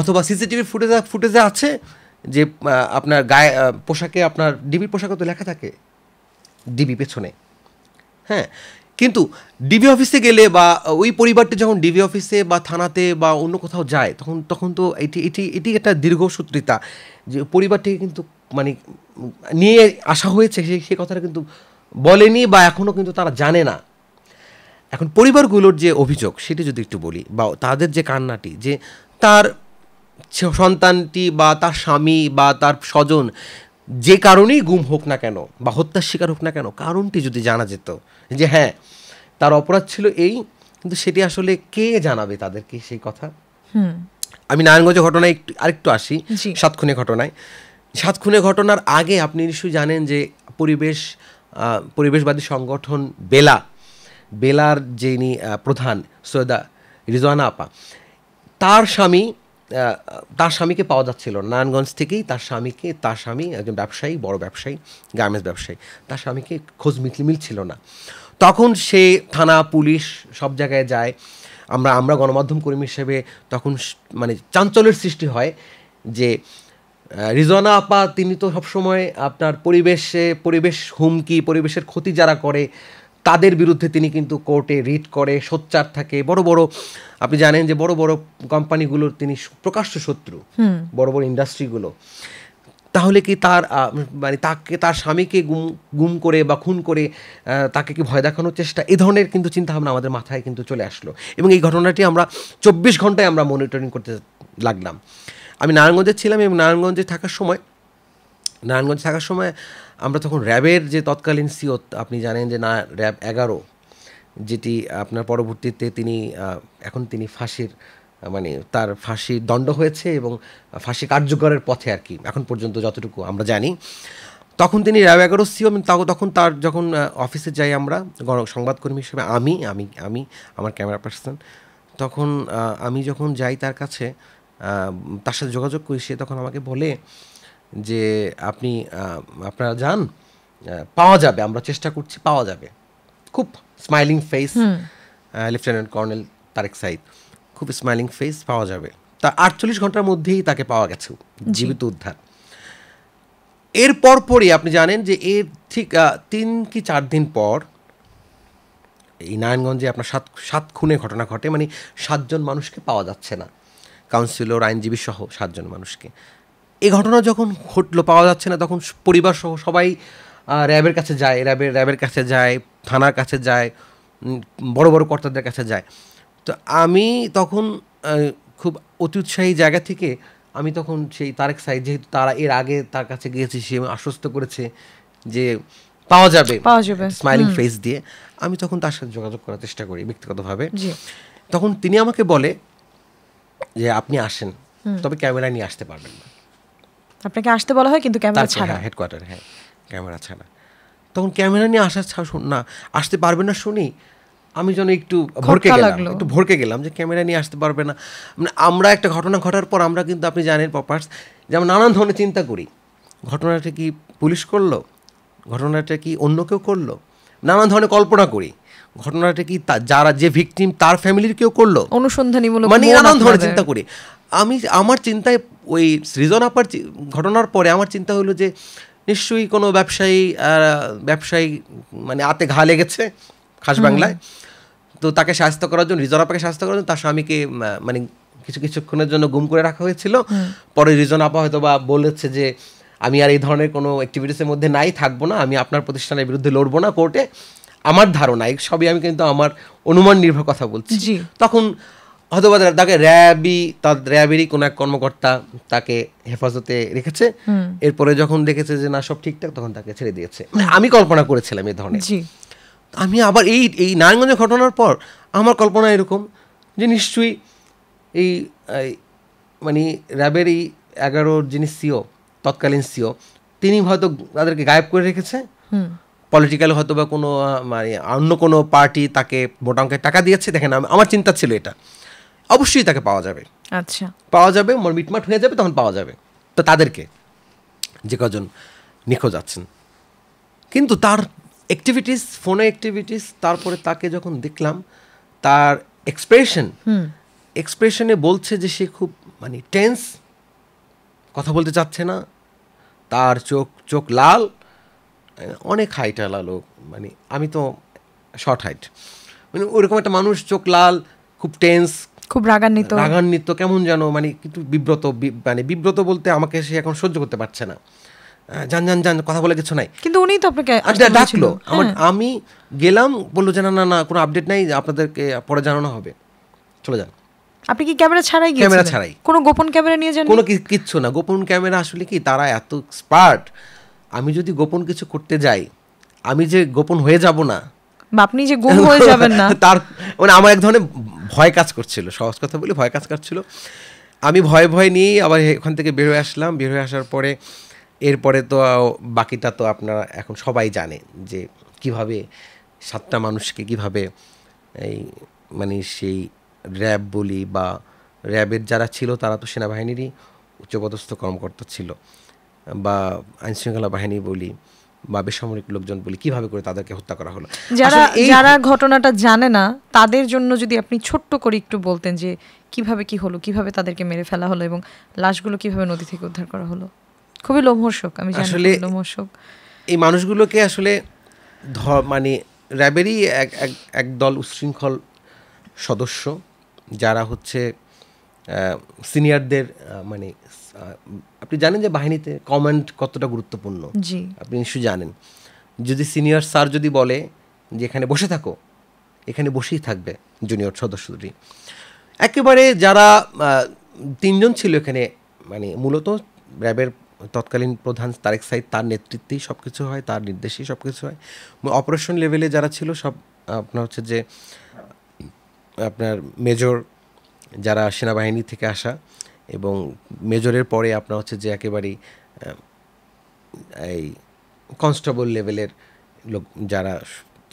अथवा सीसीटीवी फुटेज फुटेजे आछे जे आपनार गाए पोशाके आपनार डिबिर पोशाके तो लेखा थाके डिबि पेछने। हाँ किन्तु डिबि अफिसे गेले बा ओई परिवारटी जखन डिबि अफिसे बा थानाते बा अन्य कोथाओ जाए तखन तखन तो एटी एटी एटी एकटा दीर्घसूत्रिता जे परिवारटिके किन्तु माने निये आशा हयेछे सेई कथाटा किन्तु बोलेनि बा एखोनो किन्तु तारा जाने ना। एखन परिवारगुलोर जे अभियोग सेटी जोदि एकटु बोली बा तादेर जे कान्नाटी जे तार सन्तानटी बा तार स्वामी बा तार सजन जे कारणे गुम होक ना केन बा हत्यार शिकार होक ना केन कारणटी जोदि जाना जेत जे हाँ तार अपराध छिलो एई किन्तु सेटी आसले के जानाबे तादेरके सेई कथा। आमि नारायणगंज घटनाय एकटु आरेकटु आसि। सात खुने घटनाय सात खुने घटनार आगे आपनि निश्चयই জানেন যে পরিবেশ পরিবেশবাদী সংগঠন বেলা বেলার যিনি প্রধান সৈয়দা রিজওয়ানা আপা তার স্বামী তার স্বামীকে পাওয়া যাচ্ছিল নারায়ণগঞ্জ থেকেই তার স্বামীকে তার স্বামী একজন ব্যবসায়ী বড় ব্যবসায়ী গার্মেন্টস ব্যবসায়ী তার স্বামীকে খোঁজ মিলছিল না। তখন সে থানা পুলিশ সব জায়গায় যায়। আমরা আমরা গণমাধ্যম কর্মী হিসেবে তখন মানে চাঞ্চল্যের সৃষ্টি হয় যে রিজওয়ানা আপা তিনি তো সবসময় আপনার পরিবেশে পরিবেশ হুমকি পরিবেশের ক্ষতি যারা করে তাদের বিরুদ্ধে তিনি কিন্তু কোর্টে রিট করে সোচ্চার থাকে। বড় বড় আপনি জানেন যে বড় বড় কোম্পানিগুলোর তিনি প্রকাশ্য শত্রু বড় বড় ইন্ডাস্ট্রিগুলো। তাহলে কি তার মানে তাকে তার স্বামীকে গুম গুম করে বা খুন করে তাকে কি ভয় দেখানোর চেষ্টা এই ধরনের কিন্তু চিন্তাভাবনা আমাদের মাথায় কিন্তু চলে আসলো এবং এই ঘটনাটি আমরা চব্বিশ ঘন্টায় আমরা মনিটরিং করতে লাগলাম। আমি নারায়ণগঞ্জে ছিলাম এবং নারায়ণগঞ্জে থাকার সময় নারায়ণগঞ্জে থাকার সময় আমরা তখন র্যাবের যে তৎকালীন সিও আপনি জানেন যে না র্যাব এগারো যেটি আপনার পরবর্তীতে তিনি এখন তিনি ফাঁসির মানে তার ফাঁসির দণ্ড হয়েছে এবং ফাঁসি কার্যকরের পথে আর কি এখন পর্যন্ত যতটুকু আমরা জানি। তখন তিনি র্যাব এগারো সিও তখন তার যখন অফিসে যাই আমরা সংবাদকর্মী হিসেবে আমি আমি আমি আমার ক্যামেরা পার্সন তখন আমি যখন যাই তার কাছে তার সাথে যোগাযোগ করি সে তখন আমাকে বলে যে আপনি আপনারা যান পাওয়া যাবে আমরা চেষ্টা করছি পাওয়া যাবে। খুব smiling face lieutenant colonel Tarique Saeed খুব স্মাইলিং ফেস পাওয়া যাবে। তা আটচল্লিশ ঘন্টার মধ্যেই তাকে পাওয়া গেছে জীবিত উদ্ধার। এর পরপরই আপনি জানেন যে এর ঠিক তিন কি চার দিন পর এই নারায়ণগঞ্জে আপনার সাত সাত খুনের ঘটনা ঘটে মানে সাতজন মানুষকে পাওয়া যাচ্ছে না কাউন্সিলর আইনজীবী সহ সাতজন মানুষকে। এই ঘটনা যখন ঘটলো পাওয়া যাচ্ছে না তখন পরিবার সহ সবাই র্যাবের কাছে যায় র্যাবের র্যাবের কাছে যায় থানার কাছে যায় বড় বড় কর্তাদের কাছে যায়। তো আমি তখন খুব অতি উৎসাহী জায়গা থেকে আমি তখন সেই তারেক সাইদ যেহেতু তারা এর আগে তার কাছে গিয়েছি সে আশ্বস্ত করেছে যে পাওয়া যাবে পাওয়া যাবে স্মাইলিং ফেস দিয়ে আমি তখন তার সাথে যোগাযোগ করার চেষ্টা করি ব্যক্তিগতভাবে। তখন তিনি আমাকে বলে যে আপনি আসেন তবে ক্যামেরা নিয়ে আসতে পারবেন না। আপনাকে আসতে বলা হয় কিন্তু ক্যামেরা ছাড়া হেডকোয়ার্টারে। হ্যাঁ ক্যামেরা ছাড়া তখন ক্যামেরা নিয়ে আসা না আসতে পারবে না শুনি আমি যেন একটু ভরকে গেলাম একটু ভরকে গেলাম যে ক্যামেরা নিয়ে আসতে পারবে না মানে আমরা একটা ঘটনা ঘটার পর আমরা কিন্তু আপনি জানেন পপার্স যেমন নানান ধরনের চিন্তা করি ঘটনাটা কি পুলিশ করলো ঘটনাটা কি অন্য কেউ করলো নানান ধরনের কল্পনা করি ঘটনাটা কি যারা যে ভিকটিম তার ফ্যামিলির কেউ করলো অনুসন্ধানীমূলক মানে নানান ধরনের চিন্তা করি। আমি আমার চিন্তায় ওই সৃজন আপার ঘটনার পরে আমার চিন্তা হলো যে নিশ্চয়ই কোনো ব্যবসায়ী ব্যবসায়ী মানে হাতে ঘা লেগেছে খাস বাংলায় তো তাকে শাস্তি করার জন্য রিজন আপাকে শাস্তি করার জন্য তার স্বামীকে মানে কিছু কিছুক্ষণের জন্য গুম করে রাখা হয়েছিল। পরে রিজন আপা হয়তো বা বলেছে যে আমি আর এই ধরনের কোনো অ্যাক্টিভিটিসের মধ্যে নাই থাকবো না, আমি আপনার প্রতিষ্ঠানের বিরুদ্ধে লড়বো না কোর্টে, আমার ধারণা এই সবই আমি কিন্তু আমার অনুমান নির্ভর কথা বলছি। তখন হয়তো বা তাকে র্যাবি তার র্যাবেরই কোনো এক কর্মকর্তা তাকে হেফাজতে রেখেছে, এরপরে যখন দেখেছে যে না সব ঠিকঠাক তখন তাকে ছেড়ে দিয়েছে। মানে আমি কল্পনা করেছিলাম এই ধরনের। আমি আবার এই এই নারায়ণগঞ্জের ঘটনার পর আমার কল্পনা এরকম যে নিশ্চয়ই এই মানে র্যাবের এই এগারোর যিনি সিও তৎকালীন সিও তিনি হয়তো তাদেরকে গায়েব করে রেখেছে, পলিটিক্যাল হয়তো বা কোনো মানে অন্য কোনো পার্টি তাকে মোটা অঙ্কের টাকা দিয়েছে। দেখেন আমার চিন্তা ছিল এটা, অবশ্যই তাকে পাওয়া যাবে, আচ্ছা পাওয়া যাবে, মিটমাট হয়ে যাবে, তখন পাওয়া যাবে। তো তাদেরকে যে কজন নিখোঁজ আছেন, কিন্তু তার অ্যাক্টিভিটিস ফোনে অ্যাক্টিভিটিস, তারপরে তাকে যখন দেখলাম তার এক্সপ্রেশন এক্সপ্রেশনে বলছে যে সে খুব মানে টেন্স, কথা বলতে চাচ্ছে না, তার চোখ চোখ লাল, অনেক হাইটওয়ালা লোক, মানে আমি তো শর্ট হাইট, মানে ওরকম একটা মানুষ চোখ লাল, খুব টেন্স, খুব রাগান্বিত রাগান্বিত কেমন যেন, মানে কিন্তু বিব্রত, মানে বিব্রত বলতে আমাকে সে এখন সহ্য করতে পারছে না, জান জান জান কথা বলে কিছু নাই। কিন্তু উনি তো আপনাকে ডাকলো, আমি গেলাম, বললো যে না না না কোনো আপডেট নাই, আপনাদেরকে পরে জানানো হবে, চলে যান। আপনি কি ক্যামেরা ছাড়াই গিয়েছিলেন? ক্যামেরা ছাড়াই, কোনো গোপন ক্যামেরা নিয়ে যান? কোনো কিচ্ছু না, গোপন ক্যামেরা আসলে কি তারা এত এক্সপার্ট, আমি যদি গোপন কিছু করতে যাই আমি যে গোপন হয়ে যাব না, আপনি যে গুম হয়ে যাবেন না, তার মানে আমার এক ধরনের ভয় কাজ করছিল, সহজ কথা বলি ভয় কাজ করছিল। আমি ভয় ভয় নিয়েই আবার এখান থেকে বেরোয় আসলাম। বেরোয় আসার পরে এরপরে তো বাকিটা তো আপনারা এখন সবাই জানে যে কিভাবে সাতটা মানুষকে কিভাবে এই মানে সেই র্যাব বলি বা র্যাবের যারা ছিল তারা তো সেনাবাহিনীরই উচ্চপদস্থ কর্মকর্তা ছিল, বা আইনশৃঙ্খলা বাহিনী বলি বা বেসামরিক লোকজন বলি, কিভাবে করে তাদেরকে হত্যা করা হলো। যারা যারা ঘটনাটা জানে না তাদের জন্য যদি আপনি ছোট্ট করে একটু বলতেন যে কিভাবে কি হলো, কিভাবে তাদেরকে মেরে ফেলা হলো এবং লাশগুলো কিভাবে নদী থেকে উদ্ধার করা হলো। খুবই লোমহর্ষক, আমি জানি আসলে লোমহর্ষক। এই মানুষগুলোকে আসলে মানে র্যাবেরই এক এক দল উচ্ছৃঙ্খল সদস্য যারা হচ্ছে সিনিয়রদের, মানে আপনি জানেন যে বাহিনীতে কমান্ড কতটা গুরুত্বপূর্ণ, আপনি নিশ্চয়ই জানেন। যদি সিনিয়র স্যার যদি বলে যে এখানে বসে থাকো, এখানে বসেই থাকবে জুনিয়র সদস্যটি। একেবারে যারা তিনজন ছিল এখানে, মানে মূলত র্যাবের তৎকালীন প্রধান তারেক সাইদ, তার নেতৃত্বেই সব কিছু হয়, তার নির্দেশেই সব কিছু হয়। অপারেশন লেভেলে যারা ছিল সব আপনার হচ্ছে যে আপনার মেজর, যারা সেনাবাহিনী থেকে আসা, এবং মেজরের পরে আপনার হচ্ছে যে একেবারেই এই কনস্টেবল লেভেলের লোক যারা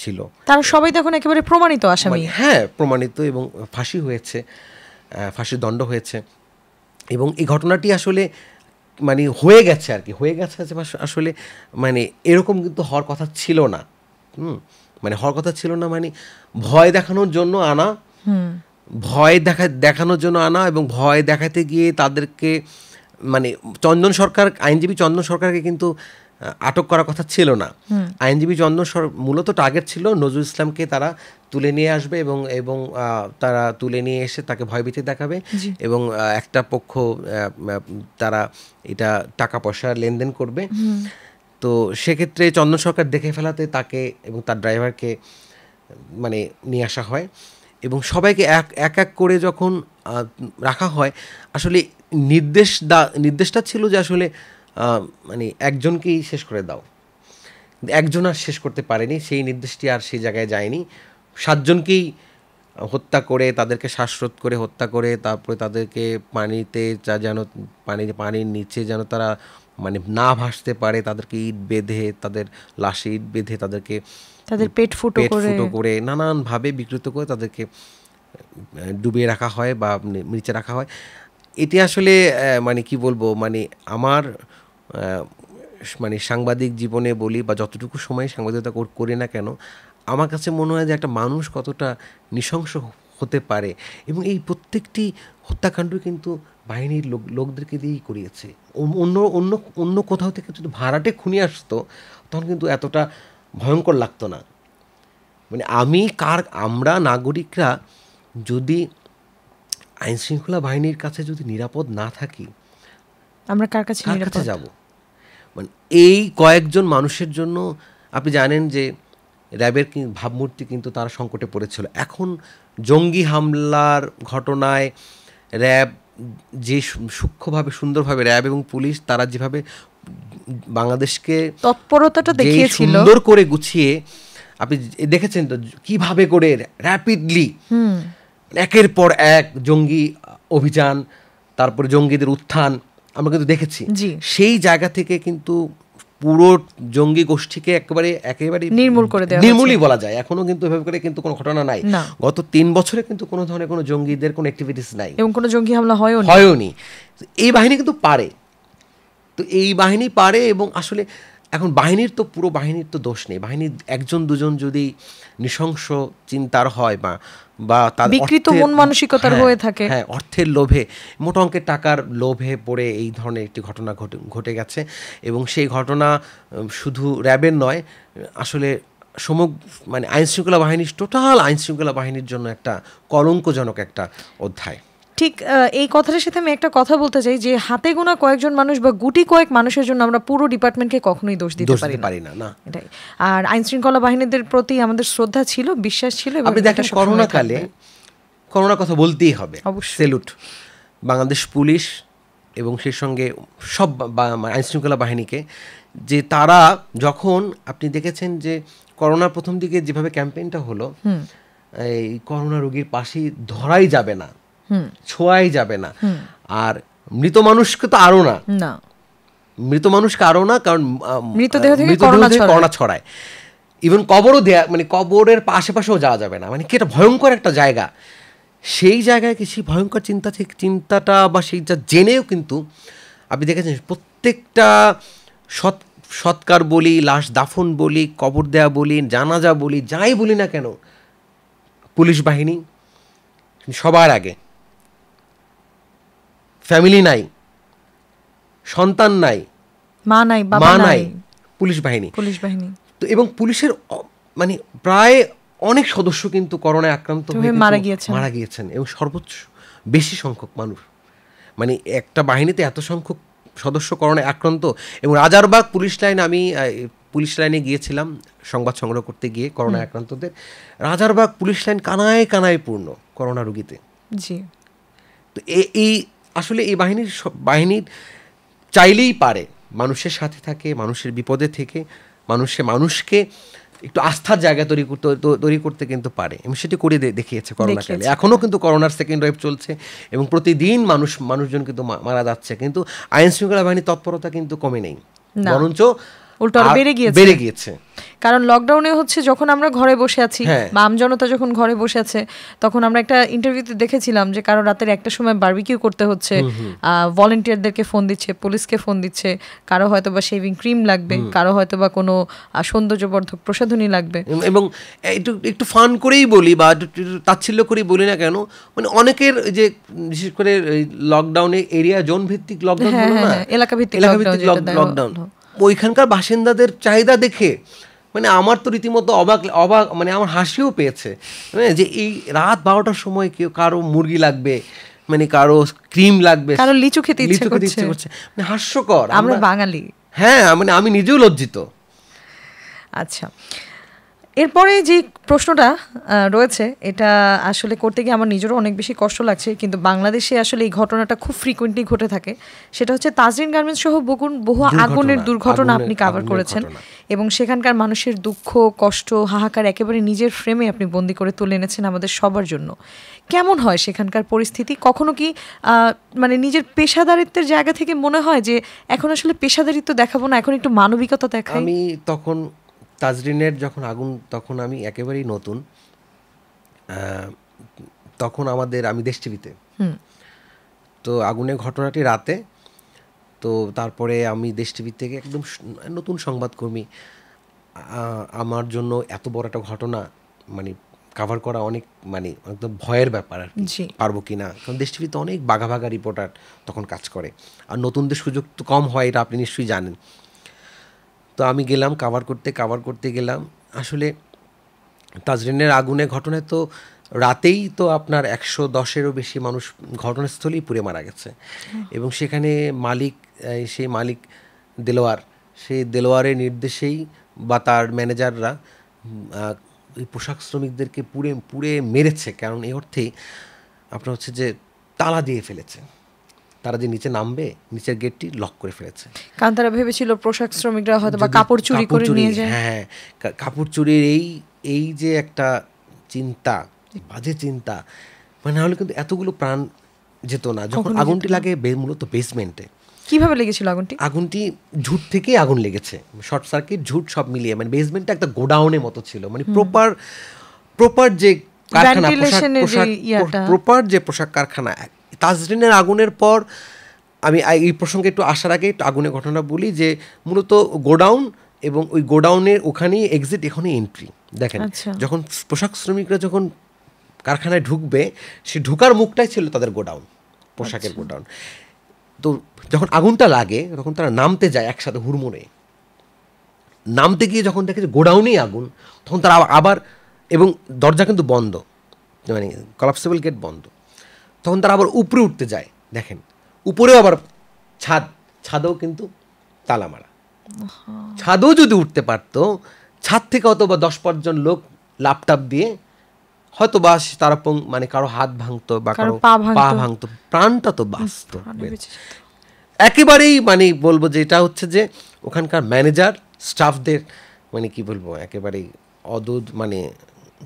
ছিল, তারা সবাই তখন একেবারে প্রমাণিত আসামি। হ্যাঁ, প্রমাণিত এবং ফাঁসি হয়েছে, ফাঁসির দণ্ড হয়েছে। এবং এই ঘটনাটি আসলে মানে হয়ে গেছে আর কি, হয়ে গেছে আসলে, মানে এরকম কিন্তু হওয়ার কথা ছিল না। হুম, মানে হওয়ার কথা ছিল না, মানে ভয় দেখানোর জন্য আনা, ভয় দেখা দেখানোর জন্য আনা এবং ভয় দেখাতে গিয়ে তাদেরকে মানে চন্দন সরকার, আইনজীবী চন্দন সরকারকে কিন্তু আটক করার কথা ছিল না। আইনজীবী চন্দন সরকার মূলত টার্গেট ছিল নজরুল ইসলামকে, তারা তুলে নিয়ে আসবে এবং এবং তারা তুলে নিয়ে এসে তাকে ভয়ভীতি দেখাবে, এবং একটা পক্ষ তারা এটা টাকা পয়সার লেনদেন করবে। তো সেক্ষেত্রে চন্দন সরকার দেখে ফেলাতে তাকে এবং তার ড্রাইভারকে মানে নিয়ে আসা হয়, এবং সবাইকে এক এক এক করে যখন রাখা হয়, আসলে নির্দেশ দা নির্দেশটা ছিল যে আসলে মানে একজনকেই শেষ করে দাও। একজন আর শেষ করতে পারেনি, সেই নির্দেশটি আর সেই জায়গায় যায়নি। সাতজনকেই হত্যা করে, তাদেরকে শ্বাসরোধ করে হত্যা করে, তারপরে তাদেরকে পানিতে যা যেন পানি পানির নিচে যেন তারা মানে না ভাসতে পারে, তাদেরকে ইট বেঁধে, তাদের লাশে ইট বেঁধে, তাদেরকে তাদের পেট ফুটো করে নানানভাবে বিকৃত করে তাদেরকে ডুবিয়ে রাখা হয় বা নিচে রাখা হয়। এটি আসলে মানে কি বলবো, মানে আমার মানে সাংবাদিক জীবনে বলি বা যতটুকু সময় সাংবাদিকতা করি না কেন, আমার কাছে মনে হয় যে একটা মানুষ কতটা নৃশংস হতে পারে। এবং এই প্রত্যেকটি হত্যাকাণ্ড কিন্তু বাহিনীর লোক লোকদেরকে দিয়েই করিয়েছে। অন্য অন্য অন্য কোথাও থেকে যদি ভাড়াটে খুনি আসতো তখন কিন্তু এতটা ভয়ঙ্কর লাগতো না। মানে আমি কার আমরা নাগরিকরা যদি আইনশৃঙ্খলা বাহিনীর কাছে যদি নিরাপদ না থাকি, আমরা কার কাছে যাব? মানে এই কয়েকজন মানুষের জন্য আপনি জানেন যে র্যাবের ভাবমূর্তি কিন্তু তারা সংকটে পড়েছিল। এখন জঙ্গি হামলার ঘটনায় র্যাব যে সূক্ষ্মভাবে সুন্দরভাবে র্যাব এবং পুলিশ তারা যেভাবে বাংলাদেশকে তৎপরতাটা দেখিয়েছিল সুন্দর করে গুছিয়ে আপনি দেখেছেন তো কিভাবে করে র্যাপিডলি একের পর এক জঙ্গি অভিযান তারপরে জঙ্গিদের উত্থান আমরা কিন্তু দেখেছি। সেই জায়গা থেকে কিন্তু পুরো জঙ্গি গোষ্ঠীকে একেবারে একেবারে নির্মূল করে দেওয়া নির্মূলই বলা যায়। এখনো কিন্তু এভাবে করে কিন্তু কোনো ঘটনা নাই, গত তিন বছরে কিন্তু কোনো ধরনের কোনো জঙ্গিদের কোনো অ্যাক্টিভিটিস নাই এবং কোনো জঙ্গি হামলা হয়ও হয়ওনি। এই বাহিনী কিন্তু পারে, তো এই বাহিনী পারে এবং আসলে এখন বাহিনীর তো পুরো বাহিনীর তো দোষ নেই। বাহিনীর একজন দুজন যদি নৃশংস চিন্তার হয় বা বা তার বিকৃত মন মানসিকতার হয়ে থাকে, হ্যাঁ অর্থের লোভে মোট অঙ্কের টাকার লোভে পড়ে এই ধরনের একটি ঘটনা ঘটে গেছে এবং সেই ঘটনা শুধু র্যাবের নয় আসলে সমগ্র মানে আইনশৃঙ্খলা বাহিনীর টোটাল আইনশৃঙ্খলা বাহিনীর জন্য একটা কলঙ্কজনক একটা অধ্যায়। ঠিক এই কথাটার সাথে আমি একটা কথা বলতে চাই যে হাতে গোনা কয়েকজন মানুষ বা গুটি কয়েক মানুষের জন্য আমরা পুরো ডিপার্টমেন্টকে কখনোই দোষ দিতে পারি না। এটাই আর আইন শৃঙ্খলা বাহিনীদের প্রতি আমাদের শ্রদ্ধা ছিল, বিশ্বাস ছিল। আপনি দেখেন করোনাকালে করোনার কথা বলতেই হবে, স্যালুট বাংলাদেশ পুলিশ এবং সেই সঙ্গে সব আইন শৃঙ্খলা বাহিনীকে যে তারা যখন আপনি দেখেছেন যে করোনার প্রথম দিকে যেভাবে ক্যাম্পেইনটা হলো এই করোনা রোগীর পাশে ধরাই যাবে না, ছোঁয়াই যাবে না, আর মৃত মানুষকে তো আরো না না মৃত মানুষকে আরো না, কারণ মৃতদেহ থেকে করোনা ছড়ায়। ইভেন কবরও দেয়া মানে কবরের আশেপাশেও যাওয়া যাবে না, মানে কি এটা ভয়ঙ্কর একটা জায়গা। সেই জায়গায় কি সেই ভয়ঙ্কর চিন্তা থেকে চিন্তাটা বা সেইটা জেনেও কিন্তু আপনি দেখেছেন প্রত্যেকটা সৎ সৎকার বলি, লাশ দাফন বলি, কবর দেয়া বলি, জানাজা বলি, যাই বলি না কেন পুলিশ বাহিনী সবার আগে। ফ্যামিলি নাই, সন্তান নাই, মা নাই, বাবা নাই, পুলিশ বাহিনী পুলিশ বাহিনী তো এবং পুলিশের মানে প্রায় অনেক সদস্য কিন্তু করোনায় আক্রান্ত হয়ে মারা গিয়েছেন মারা গিয়েছেন এবং সর্বোচ্চ বেশি সংখ্যক মানুষ মানে একটা বাহিনীতে এত সংখ্যক সদস্য করোনায় আক্রান্ত। এবং রাজারবাগ পুলিশ লাইন আমি পুলিশ লাইনে গিয়েছিলাম সংবাদ সংগ্রহ করতে গিয়ে করোনায় আক্রান্তদের, রাজারবাগ পুলিশ লাইন কানায় কানায় পূর্ণ করোনা রোগীতে। জি তো এই আসলে এই বাহিনীর বাহিনীর চাইলেই পারে, মানুষের সাথে থাকে, মানুষের বিপদে থেকে মানুষে মানুষকে একটু আস্থার জায়গা তৈরি করতে তৈরি করতে কিন্তু পারে এবং সেটি করে দেখিয়েছে করোনাকালে। এখনও কিন্তু করোনার সেকেন্ড ওয়েভ চলছে এবং প্রতিদিন মানুষ মানুষজন কিন্তু মারা যাচ্ছে, কিন্তু আইন শৃঙ্খলা বাহিনীর তৎপরতা কিন্তু কমে নেই, বরঞ্চ উল্টো বেড়ে গিয়েছে বেড়ে গিয়েছে কারণ লকডাউনে হচ্ছে যখন আমরা ঘরে বসে আছি বা আমজনতা যখন ঘরে বসে আছে তখন আমরা একটা ইন্টারভিউতে দেখেছিলাম যে কারো রাতের একটা সময় বারবিকিউ করতে হচ্ছে, ভলেন্টিয়ারদেরকে ফোন দিচ্ছে, পুলিশকে ফোন দিচ্ছে, কারো হয়তো বা শেভিং ক্রিম লাগবে, কারো হয়তো বা কোনো সৌন্দর্যবর্ধক প্রসাধনী লাগবে। এবং একটু একটু ফান করেই বলি বা তাচ্ছিল্য করেই বলি না কেন মানে অনেকের যে বিশেষ করে লকডাউনে এরিয়া জোন ভিত্তিক লকডাউন হলো না, এলাকা ভিত্তিক লকডাউন, ওইখানকার বাসিন্দাদের চাহিদা দেখে মানে আমার তো রীতিমতো অবাক অবাক মানে আমার হাসিও পেয়েছে যে এই রাত বারোটার সময় কেউ কারো মুরগি লাগবে, মানে কারো ক্রিম লাগবে, কারো লিচু খেতে ইচ্ছে করছে, মানে হাস্যকর। আমরা বাঙালি, হ্যাঁ মানে আমি নিজেও লজ্জিত। আচ্ছা এরপরে যে প্রশ্নটা রয়েছে এটা আসলে করতে গিয়ে আমার নিজেরও অনেক বেশি কষ্ট লাগছে, কিন্তু বাংলাদেশে আসলে এই ঘটনাটা খুব ফ্রিকোয়েন্টলি ঘটে থাকে, সেটা হচ্ছে তাজরিন গার্মেন্টস সহ বহু বহু আগুনের দুর্ঘটনা আপনি কভার করেছেন এবং সেখানকার মানুষের দুঃখ কষ্ট হাহাকার একেবারে নিজের ফ্রেমে আপনি বন্দি করে তুলে এনেছেন আমাদের সবার জন্য। কেমন হয় সেখানকার পরিস্থিতি? কখনো কি মানে নিজের পেশাদারিত্বের জায়গা থেকে মনে হয় যে এখন আসলে পেশাদারিত্ব দেখাবো না, এখন একটু মানবিকতা দেখাই? আমি তখন তাজরিনের যখন আগুন তখন আমি একেবারেই নতুন, তখন আমাদের আমি দেশ টিভিতে, তো আগুনের ঘটনাটি রাতে, তো তারপরে আমি দেশ টিভি থেকে একদম নতুন সংবাদকর্মী, আমার জন্য এত বড় একটা ঘটনা মানে কভার করা অনেক মানে একদম ভয়ের ব্যাপার, আর পারবো কি না, কারণ দেশ টিভিতে অনেক বাঘা বাঘা রিপোর্টার তখন কাজ করে আর নতুনদের সুযোগ তো কম হয়, এটা আপনি নিশ্চয়ই জানেন। তো আমি গেলাম কাভার করতে, কাভার করতে গেলাম আসলে তাজরিনের আগুনে ঘটনায় তো রাতেই তো আপনার একশো দশেরও বেশি মানুষ ঘটনাস্থলেই পুড়ে মারা গেছে এবং সেখানে মালিক সেই মালিক দেলোয়ার সেই দেলোয়ারের নির্দেশেই বা তার ম্যানেজাররা এই পোশাক শ্রমিকদেরকে পুড়ে পুড়ে মেরেছে। কারণ এই অর্থেই আপনার হচ্ছে যে তালা দিয়ে ফেলেছে, তারা যে নিচে নামবে নিচের গেটটি লক করে ফেলেছে, কারণ তারা ভেবেছিল পোশাক শ্রমিকরা হয়তো বা কাপড় চুরি করে নিয়ে যায়। হ্যাঁ, কাপড় চুরির এই এই যে একটা চিন্তা, বাজে চিন্তা, মানে না হলে কিন্তু এতগুলো প্রাণ যেত না। যখন আগুনটি লাগে মূলত বেসমেন্টে। কিভাবে লেগেছিল আগুনটি? আগুনটি ঝুট থেকে আগুন লেগেছে, শর্ট সার্কিট, ঝুট সব মিলিয়ে। মানে বেসমেন্টটা একটা গোডাউনের মতো ছিল, মানে প্রপার প্রপার যে কারখানা, প্রপার যে পোশাক কারখানা। তাজরিনের আগুনের পর আমি এই প্রসঙ্গে একটু আসার আগে একটু আগুনের ঘটনা বলি, যে মূলত গোডাউন এবং ওই গোডাউনের ওখানেই এক্সিট, এখানেই এন্ট্রি। দেখেন যখন পোশাক শ্রমিকরা যখন কারখানায় ঢুকবে, সে ঢুকার মুখটাই ছিল তাদের গোডাউন, পোশাকের গোডাউন। তো যখন আগুনটা লাগে তখন তারা নামতে যায় একসাথে হুড়মুড়ে, নামতে গিয়ে যখন দেখে যে গোডাউনেই আগুন, তখন তারা আবার, এবং দরজা কিন্তু বন্ধ, মানে কলাপসিবল গেট বন্ধ, তখন তারা আবার উপরে উঠতে যায়। দেখেন উপরেও আবার ছাদ, ছাদেও কিন্তু তালা মারা। ছাদেও যদি উঠতে পারতো, ছাদ থেকে হয়তো বা দশ পাঁচজন লোক ল্যাপটপ দিয়ে হয়তো বা তারা মানে কারো হাত ভাঙতো বা কারো পা ভাঙতো, প্রাণটা তো বাঁচত একেবারেই। মানে বলবো যে এটা হচ্ছে যে ওখানকার ম্যানেজার স্টাফদের, মানে কি বলবো, একেবারেই অদ্ভুত, মানে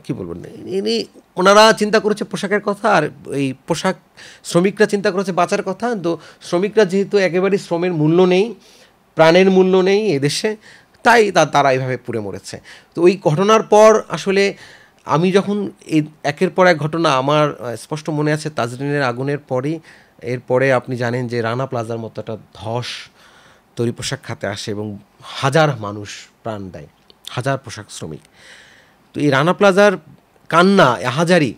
কি বলবো, ইনি ওনারা চিন্তা করেছে পোশাকের কথা, আর এই পোশাক শ্রমিকরা চিন্তা করেছে বাঁচার কথা। তো শ্রমিকরা যেহেতু একেবারেই শ্রমের মূল্য নেই, প্রাণের মূল্য নেই এদেশে, তাই তারা এইভাবে পুড়ে মরেছে। তো ওই ঘটনার পর আসলে আমি যখন এই একের পর এক ঘটনা আমার স্পষ্ট মনে আছে। তাজরিনের আগুনের পরে এরপরে আপনি জানেন যে রানা প্লাজার মতো একটা ধস তৈরি পোশাক খাতে আসে এবং হাজার মানুষ প্রাণ দেয়, হাজার পোশাক শ্রমিক। তো এই রানা প্লাজার কান্না, হাজারি,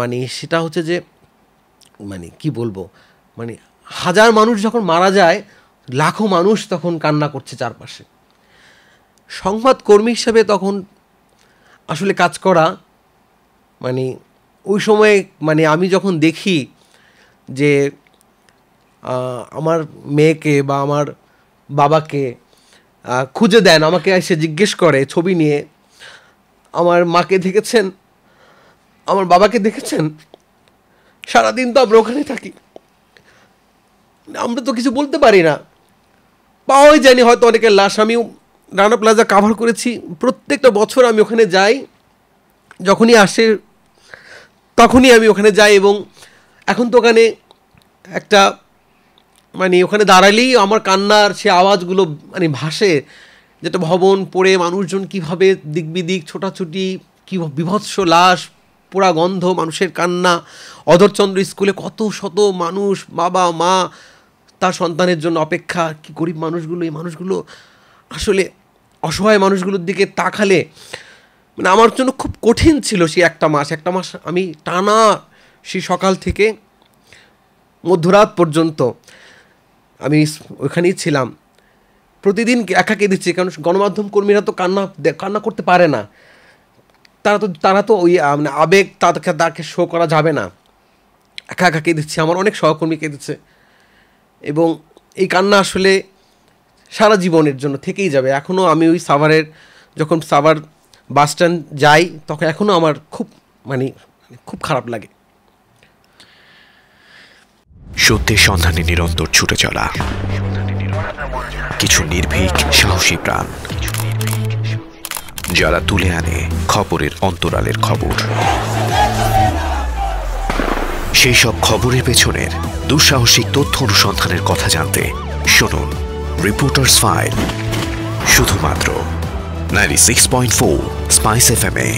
মানে সেটা হচ্ছে যে মানে কি বলবো, মানে হাজার মানুষ যখন মারা যায়, লাখো মানুষ তখন কান্না করছে চারপাশে। সংবাদকর্মী হিসেবে তখন আসলে কাজ করা, মানে ওই সময়ে, মানে আমি যখন দেখি যে আমার মেয়েকে বা আমার বাবাকে খুঁজে দেন, আমাকে এসে জিজ্ঞেস করে ছবি নিয়ে, আমার মাকে দেখেছেন, আমার বাবাকে দেখেছেন, সারাদিন তো আমরা ওখানে থাকি, আমরা তো কিছু বলতে পারি না, পাওয়াই জানি হয়তো অনেকের লাশ। আমিও রানা প্লাজা কাভার করেছি, প্রত্যেকটা বছর আমি ওখানে যাই, যখনই আসে তখনই আমি ওখানে যাই। এবং এখন তো ওখানে একটা, মানে ওখানে দাঁড়ালেই আমার কান্নার সে আওয়াজগুলো মানে ভাসে, যেটা ভবন পড়ে মানুষজন কীভাবে দিক বিদিক ছোটাছুটি, কী বিভৎস লাশ, পোড়া গন্ধ, মানুষের কান্না। অধরচন্দ্র স্কুলে কত শত মানুষ, বাবা মা তার সন্তানের জন্য অপেক্ষা, কি গরিব মানুষগুলো, এই মানুষগুলো আসলে অসহায় মানুষগুলোর দিকে তাকালে, মানে আমার জন্য খুব কঠিন ছিল সেই একটা মাস। একটা মাস আমি টানা সেই সকাল থেকে মধ্যরাত পর্যন্ত আমি ওখানেই ছিলাম, প্রতিদিন একা কেঁদেছি। কারণ গণমাধ্যম কর্মীরা তো কান্না কান্না করতে পারে না, তারা তো তারা তো ওই মানে আবেগ তাকে তাকে শো করা যাবে না, একা একা কেঁদেছি, আমার অনেক সহকর্মী কেঁদেছে। এবং এই কান্না আসলে সারা জীবনের জন্য থেকেই যাবে। এখনও আমি ওই সাভারের, যখন সাভার বাস স্ট্যান্ড যাই, তখন এখনও আমার খুব মানে খুব খারাপ লাগে। সত্যের সন্ধানে নিরন্তর ছুটে চলা কিছু নির্ভীক সাহসী প্রাণ, যারা তুলে আনে খবরের অন্তরালের খবর। সেই সব খবরের পেছনের দুঃসাহসিক তথ্য অনুসন্ধানের কথা জানতে শুনুন রিপোর্টার্স ফাইল, শুধুমাত্র ninety six point four Spice FM এ,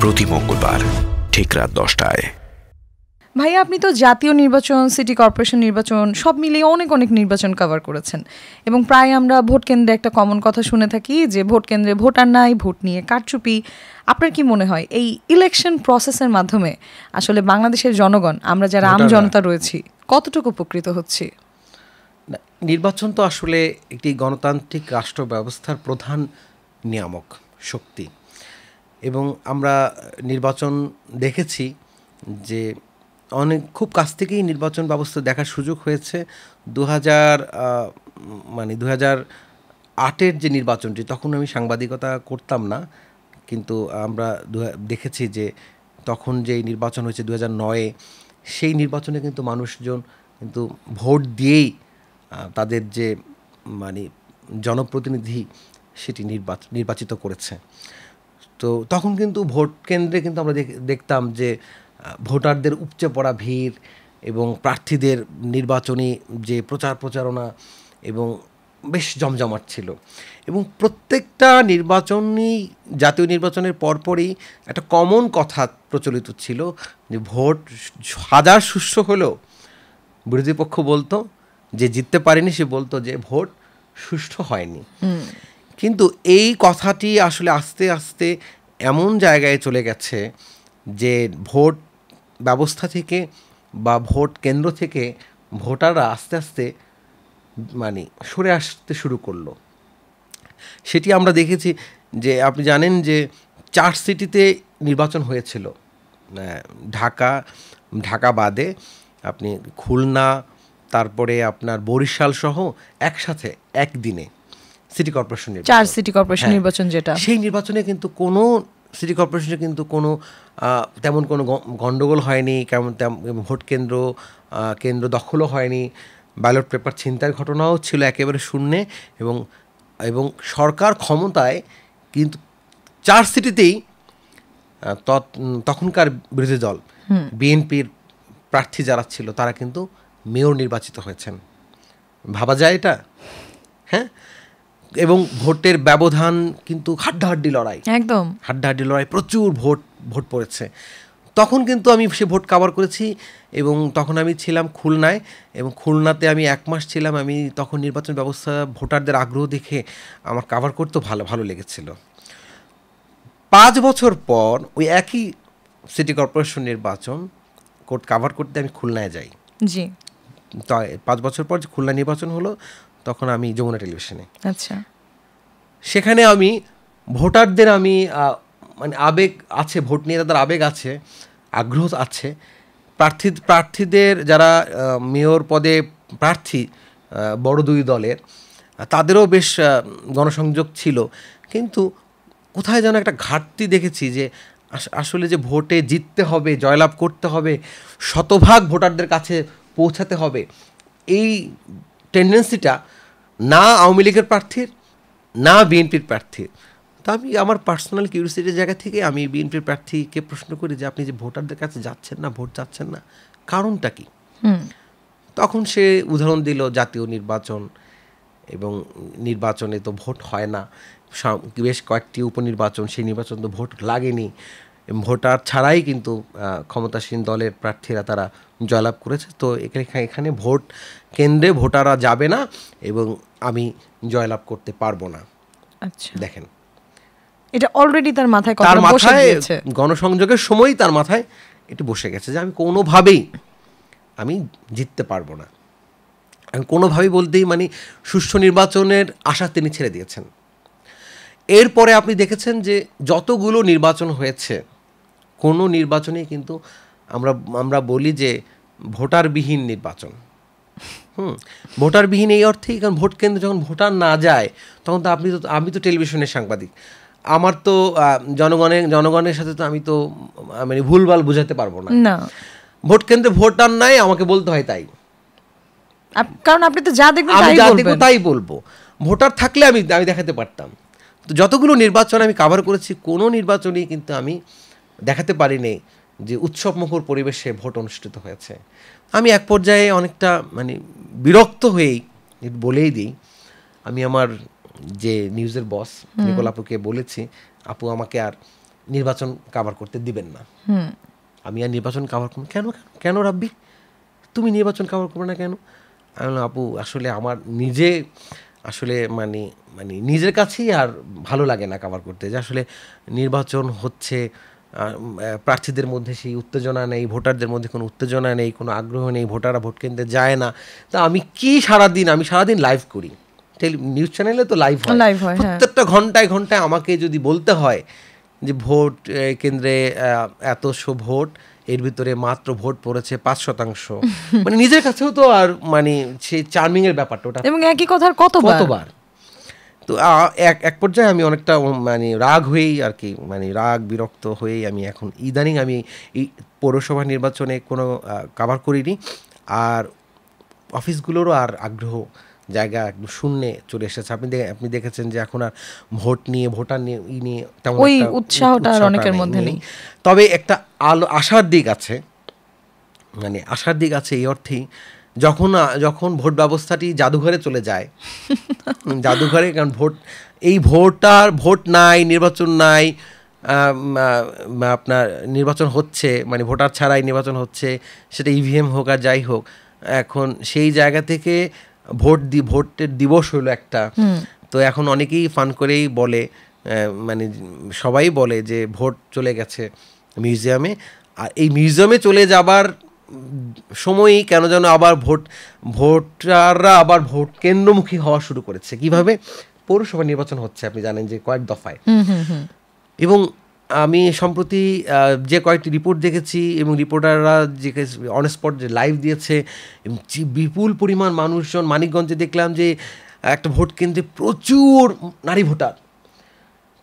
প্রতি মঙ্গলবার ঠিক রাত দশটায়। ভাইয়া, আপনি তো জাতীয় নির্বাচন, সিটি কর্পোরেশন নির্বাচন সব মিলিয়ে অনেক অনেক নির্বাচন কভার করেছেন, এবং প্রায় আমরা ভোট কেন্দ্রে একটা কমন কথা শুনে থাকি যে ভোট কেন্দ্রে ভোটার নাই, ভোট নিয়ে কারচুপি। আপনার কি মনে হয় এই ইলেকশন প্রসেসের মাধ্যমে আসলে বাংলাদেশের জনগণ, আমরা যারা আম জনতা রয়েছি, কতটুকু উপকৃত হচ্ছি? নির্বাচন তো আসলে একটি গণতান্ত্রিক রাষ্ট্র ব্যবস্থার প্রধান নিয়ামক শক্তি, এবং আমরা নির্বাচন দেখেছি যে অনেক খুব কাছ থেকেই নির্বাচন ব্যবস্থা দেখার সুযোগ হয়েছে। দু হাজার মানে দু হাজার आठের যে নির্বাচনটি তখন আমি সাংবাদিকতা করতাম না কিন্তু আমরা দেখেছি যে তখন যে নির্বাচন হয়েছে দুই হাজার নয় এ সেই নির্বাচনে কিন্তু মানুষজন কিন্তু ভোট দিয়েই তাদের যে মানে জনপ্রতিনিধি সেটি নির্বাচিত করেছে তো তখন কিন্তু ভোট কেন্দ্রে কিন্তু আমরা দেখতাম যে ভোটারদের উপচে পড়া ভিড় এবং প্রার্থীদের নির্বাচনী যে প্রচার প্রচারণা এবং বেশ জমজমাট ছিল এবং প্রত্যেকটা নির্বাচনী জাতীয় নির্বাচনের পরপরই একটা কমন কথা প্রচলিত ছিল যে ভোট হাজার শস্য হলেও বিরোধী পক্ষ বলতো যে জিততে পারেনি সে বলতো যে ভোট সুষ্ঠু হয়নি কিন্তু এই কথাটি আসলে আস্তে আস্তে এমন জায়গায় চলে গেছে যে ভোট ব্যবস্থা থেকে বা ভোট কেন্দ্র থেকে ভোটাররা আস্তে আস্তে মানে সরে আসতে শুরু করলো সেটি আমরা দেখেছি যে আপনি জানেন যে চার সিটিতে নির্বাচন হয়েছিল ঢাকা ঢাকা বাদে আপনি খুলনা তারপরে আপনার বরিশাল সহ একসাথে একদিনে সিটি কর্পোরেশন চার সিটি কর্পোরেশন নির্বাচন যেটা সেই নির্বাচনে কিন্তু কোনো সিটি কর্পোরেশনে কিন্তু কোনো তেমন কোনো গণ্ডগোল হয়নি কেমন ভোট কেন্দ্র কেন্দ্র দখলও হয়নি ব্যালট পেপার ছিনতাইয়ের ঘটনাও ছিল একেবারে শূন্যে এবং এবং সরকার ক্ষমতায় কিন্তু চার সিটিতেই তখনকার বিরোধী দল বিএনপির প্রার্থী যারা ছিল তারা কিন্তু মেয়র নির্বাচিত হয়েছেন ভাবা যায় এটা হ্যাঁ এবং ভোটের ব্যবধান কিন্তু হাড্ডাহাড্ডি লড়াই একদম হাড্ডাহাড্ডি লড়াই প্রচুর ভোট ভোট পড়েছে তখন কিন্তু আমি সে ভোট কভার করেছি এবং তখন আমি ছিলাম খুলনায় এবং খুলনাতে আমি এক মাস ছিলাম আমি তখন নির্বাচন ব্যবস্থা ভোটারদের আগ্রহ দেখে আমার কভার করতে ভালো ভালো লেগেছিল পাঁচ বছর পর ওই একই সিটি কর্পোরেশন নির্বাচন কোর্ট কভার করতে আমি খুলনায় যাই জি তাই পাঁচ বছর পর যে খুলনা নির্বাচন হলো তখন আমি যমুনা টেলিভিশনে আচ্ছা সেখানে আমি ভোটারদের আমি মানে আবেগ আছে ভোট নিয়ে তাদের আবেগ আছে আগ্রহ আছে প্রার্থী প্রার্থীদের যারা মেয়র পদে প্রার্থী বড় দুই দলের তাদেরও বেশ গণসংযোগ ছিল কিন্তু কোথায় যেন একটা ঘাটতি দেখেছি যে আসলে যে ভোটে জিততে হবে জয়লাভ করতে হবে শতভাগ ভোটারদের কাছে পৌঁছাতে হবে এই টেন্ডেন্সিটা না আওয়ামী লীগের প্রার্থীর না বিএনপির প্রার্থীর তা আমি আমার পার্সোনাল কিউরিয়াসিটির জায়গা থেকে আমি বিএনপির প্রার্থীকে প্রশ্ন করি যে আপনি যে ভোটারদের কাছে যাচ্ছেন না ভোট যাচ্ছেন না কারণটা কি তখন সে উদাহরণ দিল জাতীয় নির্বাচন এবং নির্বাচনে তো ভোট হয় না বেশ কয়েকটি উপনির্বাচন সেই নির্বাচন তো ভোট লাগেনি ভোটার ছাড়াই কিন্তু ক্ষমতাসীন দলের প্রার্থীরা তারা জয়লাভ করেছে তো এখানে এখানে ভোট কেন্দ্রে ভোটাররা যাবে না এবং আমি জয়লাভ করতে পারবো না আচ্ছা দেখেন এটা অলরেডি তার মাথায় কথা বসে গিয়েছে গণসংযোগের সময়ই তার মাথায় এটা বসে গেছে যে আমি কোনোভাবেই আমি জিততে পারবো না আমি কোনোভাবেই বলতেই মানে সুষ্ঠু নির্বাচনের আশা তিনি ছেড়ে দিয়েছেন এরপরে আপনি দেখেছেন যে যতগুলো নির্বাচন হয়েছে কোনো নির্বাচনে কিন্তু আমরা আমরা বলি যে ভোটারবিহীন নির্বাচন হুম ভোটারবিহীন এই অর্থেই কারণ ভোট কেন্দ্রে যখন ভোটার না যায় তখন তো আপনি তো আমি তো টেলিভিশনের সাংবাদিক আমার তো জনগণের জনগণের সাথে তো আমি তো মানে ভুলভাল বোঝাতে পারবো না না ভোট কেন্দ্রে ভোটার নাই আমাকে বলতে হয় তাই কারণ আপনি তো যা দেখবেন তাই বলবেন আমি যা দেখব তাই বলবো ভোটার থাকলে আমি আমি দেখাতে পারতাম তো যতগুলো নির্বাচন আমি কভার করেছি কোনো নির্বাচনেই কিন্তু আমি দেখাতে পারিনি যে উৎসবমুখর পরিবেশে ভোট অনুষ্ঠিত হয়েছে আমি এক পর্যায়ে অনেকটা মানে বিরক্ত হয়েই বলেই দিই আমি আমার যে নিউজের বস নিকোল আপুকে বলেছি আপু আমাকে আর নির্বাচন কভার করতে দিবেন না আমি আর নির্বাচন কভার করব কেন কেন রাব্বি তুমি নির্বাচন কভার করবে না কেন আমি বললাম আপু আসলে আমার নিজে আসলে মানে মানে নিজের কাছেই আর ভালো লাগে না কভার করতে যে আসলে নির্বাচন হচ্ছে প্রার্থীদের মধ্যে সেই উত্তেজনা নেই ভোটারদের মধ্যে কোনো উত্তেজনা নেই কোনো আগ্রহ নেই ভোটাররা ভোট কেন্দ্রে যায় না তা আমি কি সারাদিন আমি সারাদিন লাইভ করি টেলি নিউজ চ্যানেলে তো লাইভ লাইভ হয় প্রত্যেকটা ঘন্টায় ঘন্টায় আমাকে যদি বলতে হয় যে ভোট কেন্দ্রে এতশো ভোট এর ভিতরে মাত্র ভোট পড়েছে পাঁচ শতাংশ মানে নিজের কাছেও তো আর মানে সেই চার্মিংয়ের ব্যাপারটা ওটা এবং একই কথার কতবার तो एक पर्याये आमी अनेकटा माने राग हुएई आर कि माने राग बिरक्त हुएई आमी एखन इदानीं आमी पौरसभा निर्वाचने कोनो कवर करिनी आर अफिसगुलोरो आर आग्रह জায়গা একদম শূন্যে চলে এসেছে। আপনি আপনি দেখেছেন যে এখন আর ভোট নিয়ে ভোটার নিয়ে ই নিয়ে তেমন ওই উৎসাহটা আর অনেকের মধ্যে নেই। তবে একটা আলো আশার দিক আছে, মানে আশার দিক আছে এই অর্থে যখন যখন ভোট ব্যবস্থাটি জাদুঘরে চলে যায়, জাদুঘরে, কারণ ভোট এই ভোটার ভোট নাই, নির্বাচন নাই, আপনার নির্বাচন হচ্ছে মানে ভোটার ছাড়াই নির্বাচন হচ্ছে, সেটা ইভিএম হোক আর যাই হোক। এখন সেই জায়গা থেকে ভোট দি ভোটের দিবস হলো একটা, তো এখন অনেকেই ফান করেই বলে মানে সবাই বলে যে ভোট চলে গেছে মিউজিয়ামে, আর এই মিউজিয়ামে চলে যাবার সময়ই কেন যেন আবার ভোট ভোটাররা আবার ভোট কেন্দ্রমুখী হওয়া শুরু করেছে। কিভাবে পৌরসভা নির্বাচন হচ্ছে আপনি জানেন যে কয়েক দফায়, এবং আমি সম্প্রতি যে কয়েকটি রিপোর্ট দেখেছি এবং রিপোর্টাররা যে অন স্পট যে লাইভ দিয়েছে, বিপুল পরিমাণ মানুষজন মানিকগঞ্জে দেখলাম যে একটা ভোট কেন্দ্রে প্রচুর নারী ভোটার,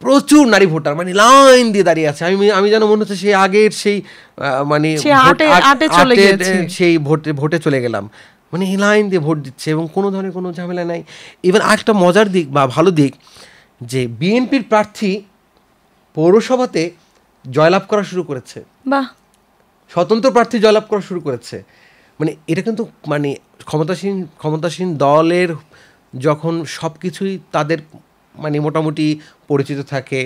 প্রচুর নারী ভোটার মানে লাইন দিয়ে দাঁড়িয়ে আছে। আমি আমি যেন মনে হচ্ছে সেই আগের সেই মানে সেই ভোটে ভোটে চলে গেলাম, মানে এই লাইন দিয়ে ভোট দিচ্ছে এবং কোনো ধরনের কোনো ঝামেলা নাই। ইভেন আরেকটা মজার দিক বা ভালো দিক যে বিএনপির প্রার্থী পৌরসভাতে জয়লাভ করা শুরু করেছে, বাহ, স্বতন্ত্র প্রার্থী জয়লাভ করা শুরু করেছে। মানে এটা কিন্তু মানে ক্ষমতাসীন ক্ষমতাসীন দলের যখন সব কিছুই তাদের মানে মোটামুটি পরিচিত থাকে,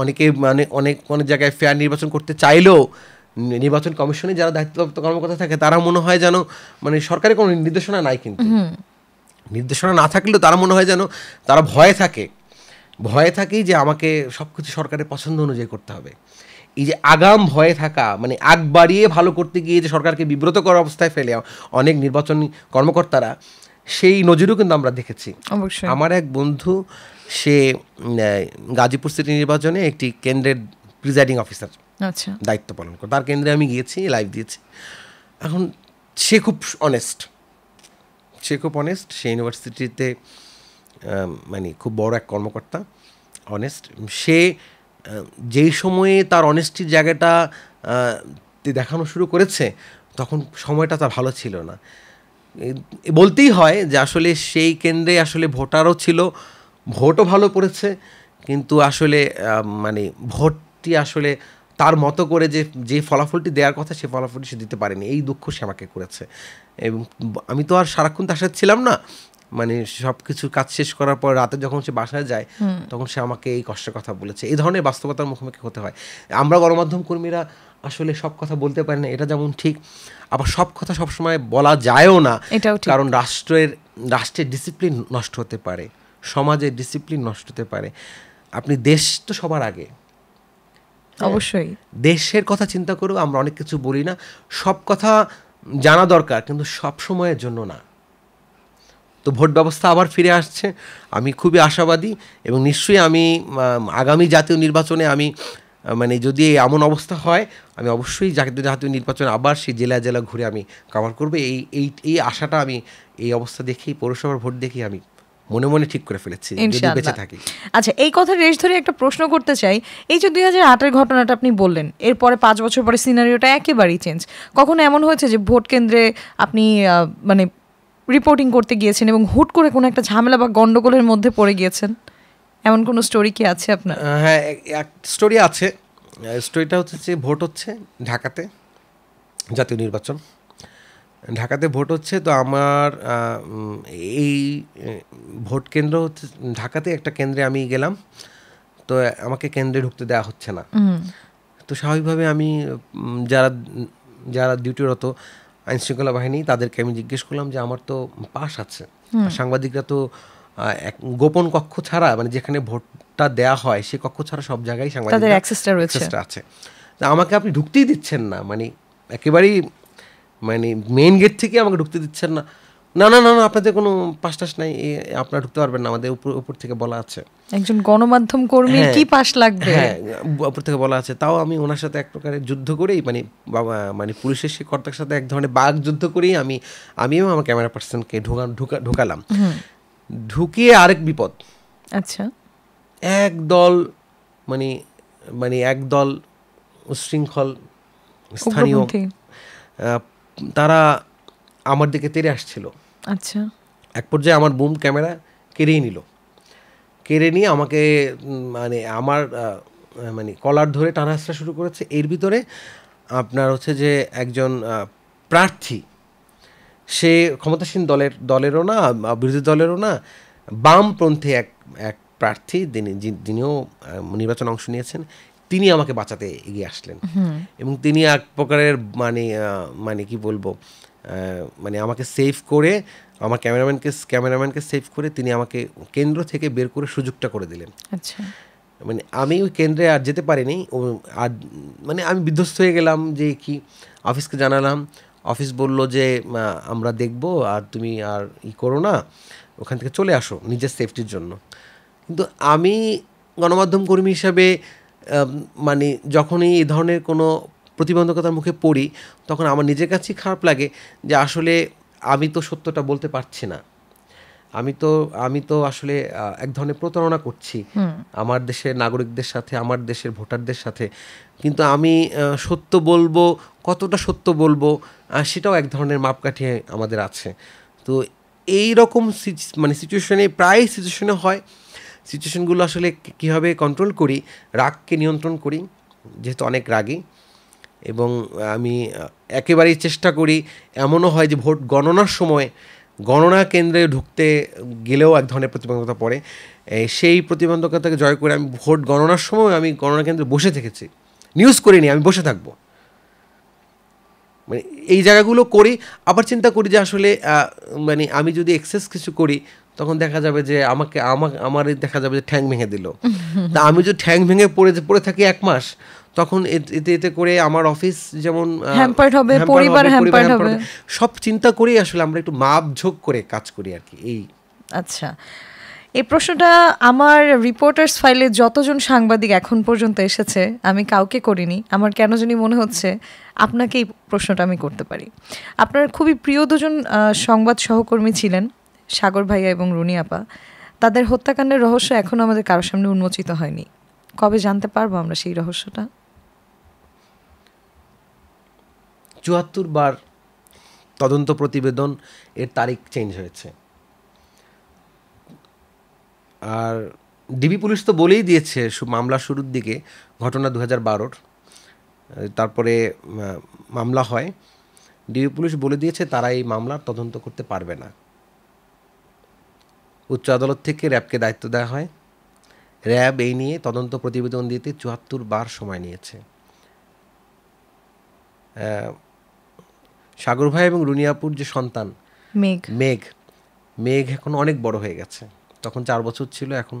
অনেকে মানে অনেক অনেক জায়গায় ফেয়ার নির্বাচন করতে চাইলেও নির্বাচন কমিশনে যারা দায়িত্বপ্রাপ্ত কর্মকর্তা থাকে তারা মনে হয় যেন মানে সরকারের কোনো নির্দেশনা নাই, কিন্তু নির্দেশনা না থাকলেও তারা মনে হয় যেন তারা ভয়ে থাকে, ভয়ে থাকেই যে আমাকে সব কিছু সরকারের পছন্দ অনুযায়ী করতে হবে। এই যে আগাম ভয়ে থাকা মানে আগ বাড়িয়ে ভালো করতে গিয়ে যে সরকারকে বিব্রত করার অবস্থায় ফেলে অনেক নির্বাচনী কর্মকর্তারা, সেই নজিরও কিন্তু আমরা দেখেছি। আমার এক বন্ধু সে গাজীপুর সিটি নির্বাচনে একটি কেন্দ্রের প্রিজাইডিং অফিসার দায়িত্ব পালন করে, তার কেন্দ্রে আমি গিয়েছি, লাইভ দিয়েছি। এখন সে খুব অনেস্ট, সে খুব অনেস্ট, সে ইউনিভার্সিটিতে মানে খুব বড় এক কর্মকর্তা, অনেস্ট। সে যেই সময়ে তার অনেস্টির জায়গাটা দেখানো শুরু করেছে তখন সময়টা তা ভালো ছিল না। বলতেই হয় যে আসলে সেই কেন্দ্রে আসলে ভোটারও ছিল, ভোটও ভালো পড়েছে, কিন্তু আসলে মানে ভোটটি আসলে তার মতো করে যে যে ফলাফলটি দেওয়ার কথা সে ফলাফলটি সে দিতে পারেনি, এই দুঃখ সে আমাকে করেছে। এবং আমি তো আর সারাক্ষণ তার সাথে ছিলাম না, মানে সব কিছু কাজ শেষ করার পর রাতে যখন সে বাসায় যায় তখন সে আমাকে এই কষ্টের কথা বলেছে। এই ধরনের বাস্তবতার মুখোমুখি হতে হয়। আমরা গণমাধ্যম কর্মীরা আসলে সব কথা বলতে পারি না, এটা যেমন ঠিক, আবার সব কথা সবসময় বলা যায়ও না, কারণ রাষ্ট্রের রাষ্ট্রের ডিসিপ্লিন নষ্ট হতে পারে, সমাজের ডিসিপ্লিন নষ্ট হতে পারে। আপনি দেশ তো সবার আগে, অবশ্যই দেশের কথা চিন্তা করেও আমরা অনেক কিছু বলি না, সব কথা জানা দরকার কিন্তু সব সময়ের জন্য না। তো ভোট ব্যবস্থা আবার ফিরে আসছে, আমি খুবই আশাবাদী এবং নিশ্চয়ই আমি আগামী জাতীয় নির্বাচনে আমি মানে যদি এমন অবস্থা হয় আমি অবশ্যই জাতীয় নির্বাচনে আবার সেই জেলা জেলা ঘুরে আমি কভার করবো। এই এই এই আশাটা আমি এই অবস্থা দেখি, পৌরসভার ভোট দেখি আমি মনে মনে ঠিক করে ফেলেছি যদি বেঁচে থাকি। আচ্ছা, এই কথা রেশ ধরে একটা প্রশ্ন করতে চাই, এই যে দুই হাজার আটের ঘটনাটা আপনি বললেন, এরপরে পাঁচ বছর পরে সিনারিওটা একেবারেই চেঞ্জ। কখনো এমন হয়েছে যে ভোট কেন্দ্রে আপনি মানে রিপোর্টিং করতে গিয়েছেন এবং হুট করে কোনো একটা ঝামেলা বা গন্ডগোলের মধ্যে পড়ে গিয়েছেন, এমন কোনো স্টোরি কি আছে আপনার? হ্যাঁ, এক স্টোরি আছে। স্টোরিটা হচ্ছে যে ভোট হচ্ছে ঢাকাতে, জাতীয় নির্বাচন ঢাকাতে ভোট হচ্ছে, তো আমার এই ভোট কেন্দ্র হচ্ছে ঢাকাতে, একটা কেন্দ্রে আমি গেলাম, তো আমাকে কেন্দ্রে ঢুকতে দেওয়া হচ্ছে না। তো স্বাভাবিকভাবে আমি যারা যারা ডিউটিরত আইন শৃঙ্খলা বাহিনী তাদেরকে আমি জিজ্ঞেস করলাম যে আমার তো পাস আছে, সাংবাদিকরা তো এক গোপন কক্ষ ছাড়া মানে যেখানে ভোটটা দেওয়া হয় সেই কক্ষ ছাড়া সব জায়গায় সাংবাদিকদের অ্যাক্সেসটা আছে, তা আমাকে আপনি ঢুকতেই দিচ্ছেন না, মানে একেবারেই মানে মেইন গেট থেকে আমাকে ঢুকতে দিচ্ছেন না। না না না না আপনাদের কোনো পাস টাস নাই, আপনারা ঢুকতে পারবেন না, আমাদের উপর উপর থেকে বলা আছে। একজন গণমাধ্যম কর্মী কি পাস লাগবে? হ্যাঁ, উপর থেকে বলা আছে। তাও আমি ওনার সাথে এক প্রকারের যুদ্ধ করেই মানে মানে পুলিশের সেই কর্তার সাথে এক ধরনের বাঘ যুদ্ধ করেই আমি আমিও আমার ক্যামেরা পার্সনকে ঢোকা ঢোকা ঢোকালাম ঢুকিয়ে। আরেক বিপদ আচ্ছা এক দল মানে মানে এক দল উশৃঙ্খল স্থানীয় তারা আমার দিকে তেড়ে আসছিল। আচ্ছা এক পর্যায়ে আমার বুম ক্যামেরা কেড়েই নিল, কেড়ে নিয়ে আমাকে মানে আমার মানে কলার ধরে টানা আসা শুরু করেছে। এর ভিতরে আপনার হচ্ছে যে একজন প্রার্থী, সে ক্ষমতাসীন দলের দলেরও না বিরোধী দলেরও না, বামপন্থী এক এক প্রার্থী তিনি যিনিও নির্বাচনে অংশ নিয়েছেন, তিনি আমাকে বাঁচাতে এগিয়ে আসলেন এবং তিনি এক প্রকারের মানে মানে কি বলবো মানে আমাকে সেভ করে আমার ক্যামেরাম্যানকে ক্যামেরাম্যানকে সেভ করে তিনি আমাকে কেন্দ্র থেকে বের করে সুযোগটা করে দিলেন। আচ্ছা মানে আমি ওই কেন্দ্রে আর যেতে পারিনি, আর মানে আমি বিধ্বস্ত হয়ে গেলাম যে কি অফিসকে জানালাম, অফিস বলল যে আমরা দেখব আর তুমি আর ই করো না, ওখান থেকে চলে আসো নিজের সেফটির জন্য। কিন্তু আমি গণমাধ্যম কর্মী হিসাবে মানে যখনই এই ধরনের কোনো প্রতিবন্ধকতার মুখে পড়ি তখন আমার নিজের কাছেই খারাপ লাগে যে আসলে আমি তো সত্যটা বলতে পারছি না, আমি তো আমি তো আসলে এক ধরনের প্রতারণা করছি আমার দেশের নাগরিকদের সাথে, আমার দেশের ভোটারদের সাথে। কিন্তু আমি সত্য বলবো, কতটা সত্য বলবো সেটাও এক ধরনের মাপকাঠি আমাদের আছে। তো এই রকম মানে সিচুয়েশনে প্রায় সিচুয়েশনে হয়, সিচুয়েশনগুলো আসলে কীভাবে কন্ট্রোল করি, রাগকে নিয়ন্ত্রণ করি, যেহেতু অনেক রাগী এবং আমি একেবারেই চেষ্টা করি। এমনও হয় যে ভোট গণনার সময় গণনা কেন্দ্রে ঢুকতে গেলেও এক ধরনের প্রতিবন্ধকতা পড়ে, সেই প্রতিবন্ধকতাকে জয় করে আমি ভোট গণনার সময় আমি গণনা কেন্দ্রে বসে থেকেছি, নিউজ করিনি, আমি বসে থাকবো। মানে এই জায়গাগুলো করি, আবার চিন্তা করি যে আসলে মানে আমি যদি এক্সেস কিছু করি তখন দেখা যাবে যে আমাকে আমার দেখা যাবে যে ঠ্যাং ভেঙে দিল, তা আমি যদি ঠ্যাং ভেঙে পড়ে পড়ে থাকি এক মাস তখন এতে এতে করে আমার অফিস যেমন হ্যাম্পার্ড হবে, পরিবার হ্যাম্পার্ড হবে, সব চিন্তা করি। আসলে আমরা একটু মাপঝোক করে কাজ করি আর কি এই। আচ্ছা এই প্রশ্নটা আমার রিপোর্টার্স ফাইলে যতজন সাংবাদিক এখন পর্যন্ত এসেছে আমি কাউকে করিনি, আমার কেন জানি মনে হচ্ছে আপনাকে এই প্রশ্নটা আমি করতে পারি। আপনার খুবই প্রিয় দুজন সংবাদ সহকর্মী ছিলেন সাগর ভাইয়া এবং রুনি আপা, তাদের হত্যাকাণ্ডের রহস্য এখনও আমাদের কারোর সামনে উন্মোচিত হয়নি, কবে জানতে পারবো আমরা সেই রহস্যটা? চুয়াত্তর বার তদন্ত প্রতিবেদন এর তারিখ চেঞ্জ হয়েছে, আর ডিবি পুলিশ তো বলেই দিয়েছে মামলা শুরুর দিকে, ঘটনা দু হাজার বারোর তারপরে মামলা হয়, ডিবি পুলিশ বলে দিয়েছে তারা এই মামলার তদন্ত করতে পারবে না। উচ্চ আদালত থেকে র্যাবকে দায়িত্ব দেওয়া হয়, র্যাব এই নিয়ে তদন্ত প্রতিবেদন দিতে চুয়াত্তর বার সময় নিয়েছে। সাগর ভাই এবং রুনিয়াপুর যে সন্তান মেঘ, মেঘ মেঘ এখন অনেক বড় হয়ে গেছে, তখন চার বছর ছিল, এখন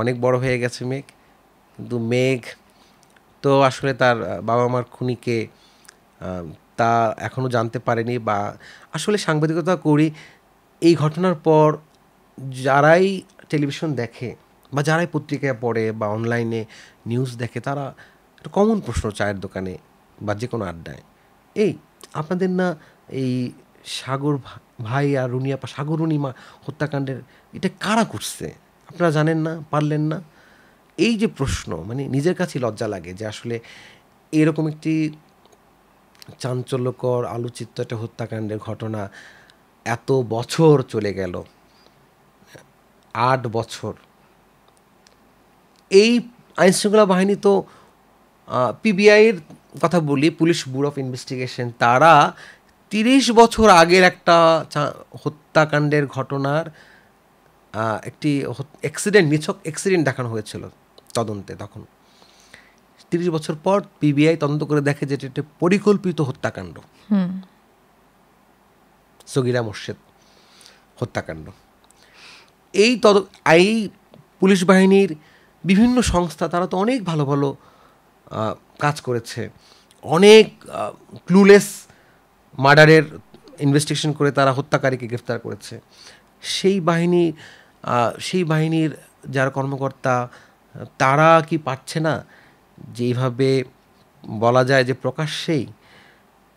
অনেক বড় হয়ে গেছে মেঘ। কিন্তু মেঘ তো আসলে তার বাবা মার খুনিকে তা এখনও জানতে পারেনি, বা আসলে সাংবাদিকতা করি এই ঘটনার পর যারাই টেলিভিশন দেখে বা যারাই পত্রিকায় পড়ে বা অনলাইনে নিউজ দেখে তারা একটা কমন প্রশ্ন চায়ের দোকানে বা যে কোনো আড্ডায়, এই আপনাদের না এই সাগর ভাই আর রুনিয়াপা সাগর রুনিমা হত্যাকাণ্ডের এটা কারা করছে আপনারা জানেন না, পারলেন না? এই যে প্রশ্ন মানে নিজের কাছেই লজ্জা লাগে যে আসলে এরকম একটি চাঞ্চল্যকর আলোচিত একটা হত্যাকাণ্ডের ঘটনা এত বছর চলে গেল, আট বছর। এই আইনশৃঙ্খলা বাহিনী তো পিবিআইয়ের কথা বলি, পুলিশ ব্যুরো অফ ইনভেস্টিগেশন, তারা তিরিশ বছর আগের একটা হত্যাকাণ্ডের ঘটনার একটি অ্যাক্সিডেন্ট, নিছক অ্যাক্সিডেন্ট দেখানো হয়েছিল তদন্তে, তখন তিরিশ বছর পর পিবিআই তদন্ত করে দেখে যেটা একটা পরিকল্পিত হত্যাকাণ্ড, সগীরা মোর্শেদ হত্যাকাণ্ড। এই তদ এই পুলিশ বাহিনীর বিভিন্ন সংস্থা তারা তো অনেক ভালো ভালো কাজ করেছে, অনেক ক্লুলেস মার্ডারের ইনভেস্টিগেশন করে তারা হত্যাকারীকে গ্রেফতার করেছে। সেই বাহিনী সেই বাহিনীর যারা কর্মকর্তা তারা কি পারছে না যেভাবে বলা যায় যে প্রকাশ্যেই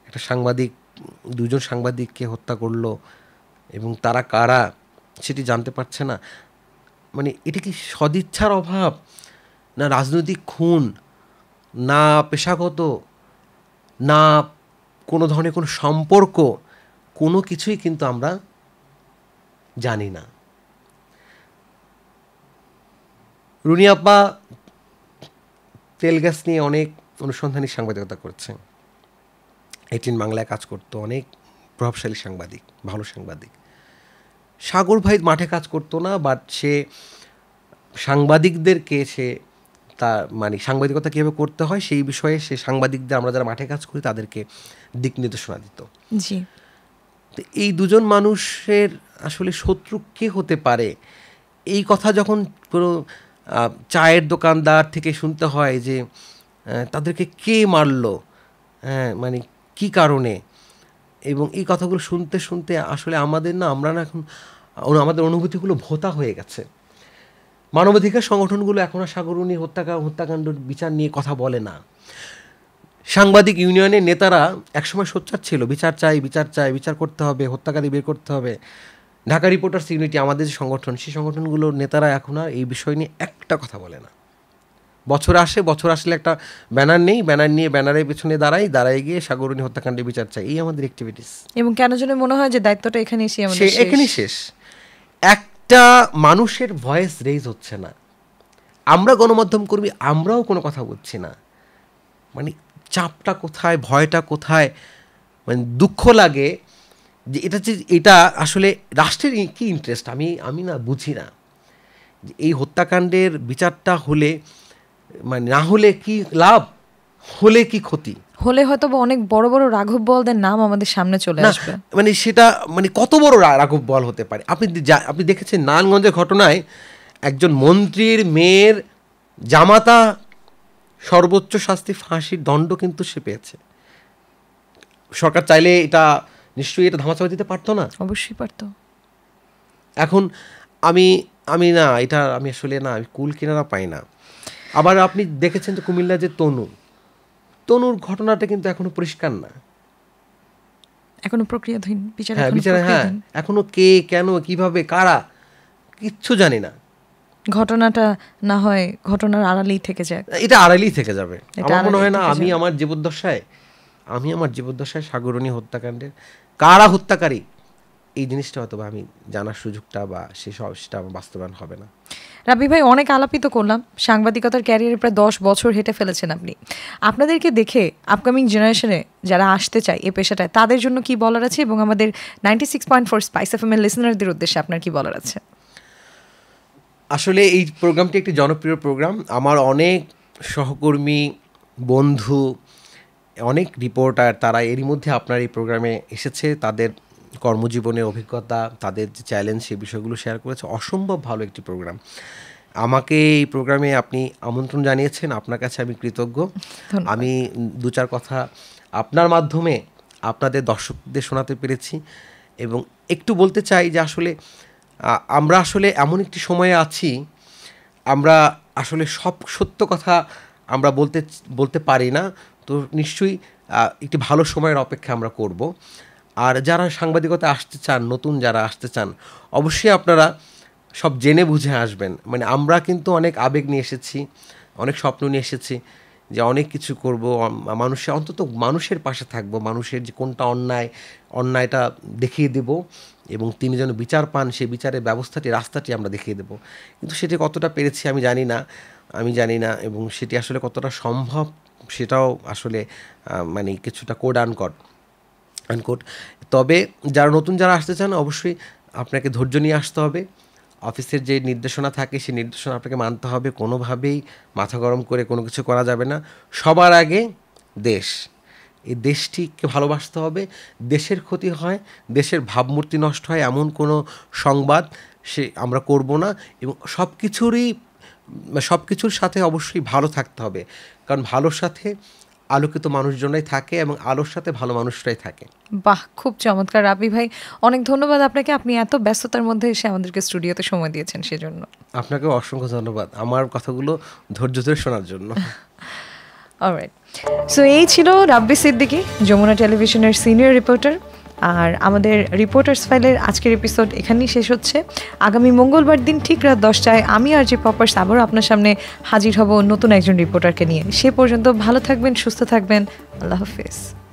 একটা সাংবাদিক, দুজন সাংবাদিককে হত্যা করলো এবং তারা কারা সেটি জানতে পারছে না? মানে এটা কি সদিচ্ছার অভাব, না রাজনৈতিক খুন, না পেশাগত, না কোনো ধরনের কোনো সম্পর্ক, কোনো কিছুই কিন্তু আমরা জানি না। রুনি আপা তেল গ্যাস নিয়ে অনেক অনুসন্ধানী সাংবাদিকতা করছে, এটিন বাংলায় কাজ করতো, অনেক প্রভাবশালী সাংবাদিক, ভালো সাংবাদিক। সাগর ভাই মাঠে কাজ করতো না, বাট সে সাংবাদিকদেরকে সে তার মানে সাংবাদিকতা কীভাবে করতে হয় সেই বিষয়ে সে সাংবাদিকদের, আমরা যারা মাঠে কাজ করি তাদেরকে দিক নির্দেশনা দিত। জি, তো এই দুজন মানুষের আসলে শত্রু কে হতে পারে এই কথা যখন কোনো চায়ের দোকানদার থেকে শুনতে হয় যে তাদেরকে কে মারলো, হ্যাঁ মানে কি কারণে, এবং এই কথাগুলো শুনতে শুনতে আসলে আমাদের না আমরা না এখন আমাদের অনুভূতিগুলো ভোতা হয়ে গেছে। মানবাধিকার সংগঠনগুলো এখন আর সাগরুনি হত্যাকা হত্যাকাণ্ডের বিচার নিয়ে কথা বলে না। সাংবাদিক ইউনিয়নের নেতারা একসময় সোচ্চার ছিল, বিচার চাই বিচার চাই, বিচার করতে হবে, হত্যাকারী বের করতে হবে। ঢাকা রিপোর্টার্স ইউনিটি আমাদের যে সংগঠন, সেই সংগঠনগুলোর নেতারা এখন আর এই বিষয় নিয়ে একটা কথা বলে না। বছর আসে, বছর আসলে একটা ব্যানার নেই, ব্যানার নিয়ে ব্যানারের পেছনে দাঁড়াই, দাঁড়াই গিয়ে সাগরুনি হত্যাকাণ্ডে বিচার চাই, এই আমাদের অ্যাক্টিভিটিস। এবং কেন যেন মনে হয় যে দায়িত্বটা এখানে এসে আমাদের শেষ, এখানে শেষ। একটা মানুষের ভয়েস রেজ হচ্ছে না, আমরা গণমাধ্যম কর্মী আমরাও কোনো কথা বলছি না, মানে চাপটা কোথায়, ভয়টা কোথায়, মানে দুঃখ লাগে যে এটা যে এটা আসলে রাষ্ট্রের কি ইন্টারেস্ট আমি আমি না বুঝি না। এই হত্যাকাণ্ডের বিচারটা হলে মানে না হলে কি লাভ, হলে কি ক্ষতি, হলে হয়তো অনেক বড় বড় রাঘব বলদের নাম আমাদের সামনে চলে আসবে, মানে সেটা মানে কত বড় রাঘব বল হতে পারে। আপনি আপনি দেখেছেন নারায়ণগঞ্জের ঘটনায় একজন মন্ত্রীর মেয়ের জামাতা সর্বোচ্চ শাস্তি ফাঁসির দণ্ড কিন্তু সে পেয়েছে। সরকার চাইলে এটা নিশ্চয়ই এটা ধামাচাপা দিতে পারতো না, অবশ্যই পারতো। এখন আমি আমি না এটা আমি আসলে না আমি কুল কিনারা পাই না। আবার আপনি দেখেছেন তো কুমিল্লা যে তনু, তনুর ঘটনাটা কিন্তু এখনো পরিষ্কার না, এখনো প্রক্রিয়াধীন বিচার, হ্যাঁ বিচার, হ্যাঁ এখনো কে কেন কিভাবে কারা কিচ্ছু জানি না। ঘটনাটা না হয় ঘটনার আড়ালেই থেকে যায়, এটা আড়ালেই থেকে যাবে। আমার মনে হয় না আমি আমার জীবদ্দশায় আমি আমার জীবদ্দশায় সাগরুনি হত্যাকাণ্ডের কারা হত্যাকারী এই জিনিসটা হয়তো আমি জানার সুযোগটা বা সেসব সেটা আমার বাস্তবায়ন হবে না। রাব্বি ভাই, অনেক আলাপিত করলাম, সাংবাদিকতার ক্যারিয়ারে প্রায় দশ বছর হেঁটে ফেলেছেন আপনি। আপনাদেরকে দেখে আপকামিং জেনারেশনে যারা আসতে চায় এ পেশাটায় তাদের জন্য কি বলার আছে, এবং আমাদের ninety six point four Spice FM এর লিসনারদের উদ্দেশ্যে আপনার কি বলার আছে? আসলে এই প্রোগ্রামটি একটি জনপ্রিয় প্রোগ্রাম, আমার অনেক সহকর্মী, বন্ধু, অনেক রিপোর্টার তারা এরই মধ্যে আপনার এই প্রোগ্রামে এসেছে, তাদের কর্মজীবনের অভিজ্ঞতা, তাদের যে চ্যালেঞ্জ সেই বিষয়গুলো শেয়ার করেছে। অসম্ভব ভালো একটি প্রোগ্রাম, আমাকে এই প্রোগ্রামে আপনি আমন্ত্রণ জানিয়েছেন, আপনার কাছে আমি কৃতজ্ঞ। আমি দু চার কথা আপনার মাধ্যমে আপনাদের দর্শকদের শোনাতে পেরেছি, এবং একটু বলতে চাই যে আসলে আমরা আসলে এমন একটি সময়ে আছি আমরা আসলে সব সত্য কথা আমরা বলতে বলতে পারি না, তো নিশ্চয়ই একটি ভালো সময়ের অপেক্ষা আমরা করব। আর যারা সাংবাদিকতা আসতে চান, নতুন যারা আসতে চান, অবশ্যই আপনারা সব জেনে বুঝে আসবেন। মানে আমরা কিন্তু অনেক আবেগ নিয়ে এসেছি, অনেক স্বপ্ন নিয়ে এসেছি যে অনেক কিছু করব, মানুষের অন্তত মানুষের পাশে থাকব, মানুষের যে কোনটা অন্যায় অন্যায়টা দেখিয়ে দেব, এবং তিনি যেন বিচার পান সেই বিচারের ব্যবস্থাটি, রাস্তাটি আমরা দেখিয়ে দেব। কিন্তু সেটি কতটা পেরেছি আমি জানি না, আমি জানি না এবং সেটি আসলে কতটা সম্ভব সেটাও আসলে মানে কিছুটা কোড আনকট আনকোট। তবে যারা নতুন যারা আসতে চান অবশ্যই আপনাকে ধৈর্য নিয়ে আসতে হবে, অফিসের যে নির্দেশনা থাকে সেই নির্দেশনা আপনাকে মানতে হবে, কোনোভাবেই মাথা গরম করে কোনো কিছু করা যাবে না। সবার আগে দেশ, এই দেশটিকে ভালোবাসতে হবে। দেশের ক্ষতি হয়, দেশের ভাবমূর্তি নষ্ট হয় এমন কোনো সংবাদ সে আমরা করব না, এবং সব কিছুরই সব কিছুর সাথে অবশ্যই ভালো থাকতে হবে, কারণ ভালোর সাথে আলোকিত মানুষজনরাই থাকে এবং আলোর সাথে ভালো মানুষরাই থাকে। বাহ, খুব চমৎকার রাব্বি ভাই, অনেক ধন্যবাদ আপনাকে, আপনি এত ব্যস্ততার মধ্যে এসে আমাদেরকে স্টুডিওতে সময় দিয়েছেন সেজন্য। আপনাকে অসংখ্য ধন্যবাদ আমার কথাগুলো ধৈর্য ধরে শোনার জন্য। অলরাইট, সো এই ছিল রাব্বি সিদ্দিকী, যমুনা টেলিভিশনের সিনিয়র রিপোর্টার। और आमादेर रिपोर्टार्स फाइलेर आजकेर एपिसोड एखानेई शेष होच्छे। आगामी मंगलवार दिन ठीक रात दसटाय आमी आर जे पपार्स आबारो आपनार सामने हाजिर हब नतुन एकजन रिपोर्टारके निये। से पर्यन्त भालो थाकबेन, सुस्थ थाकबेन। आल्लाह हाफेज।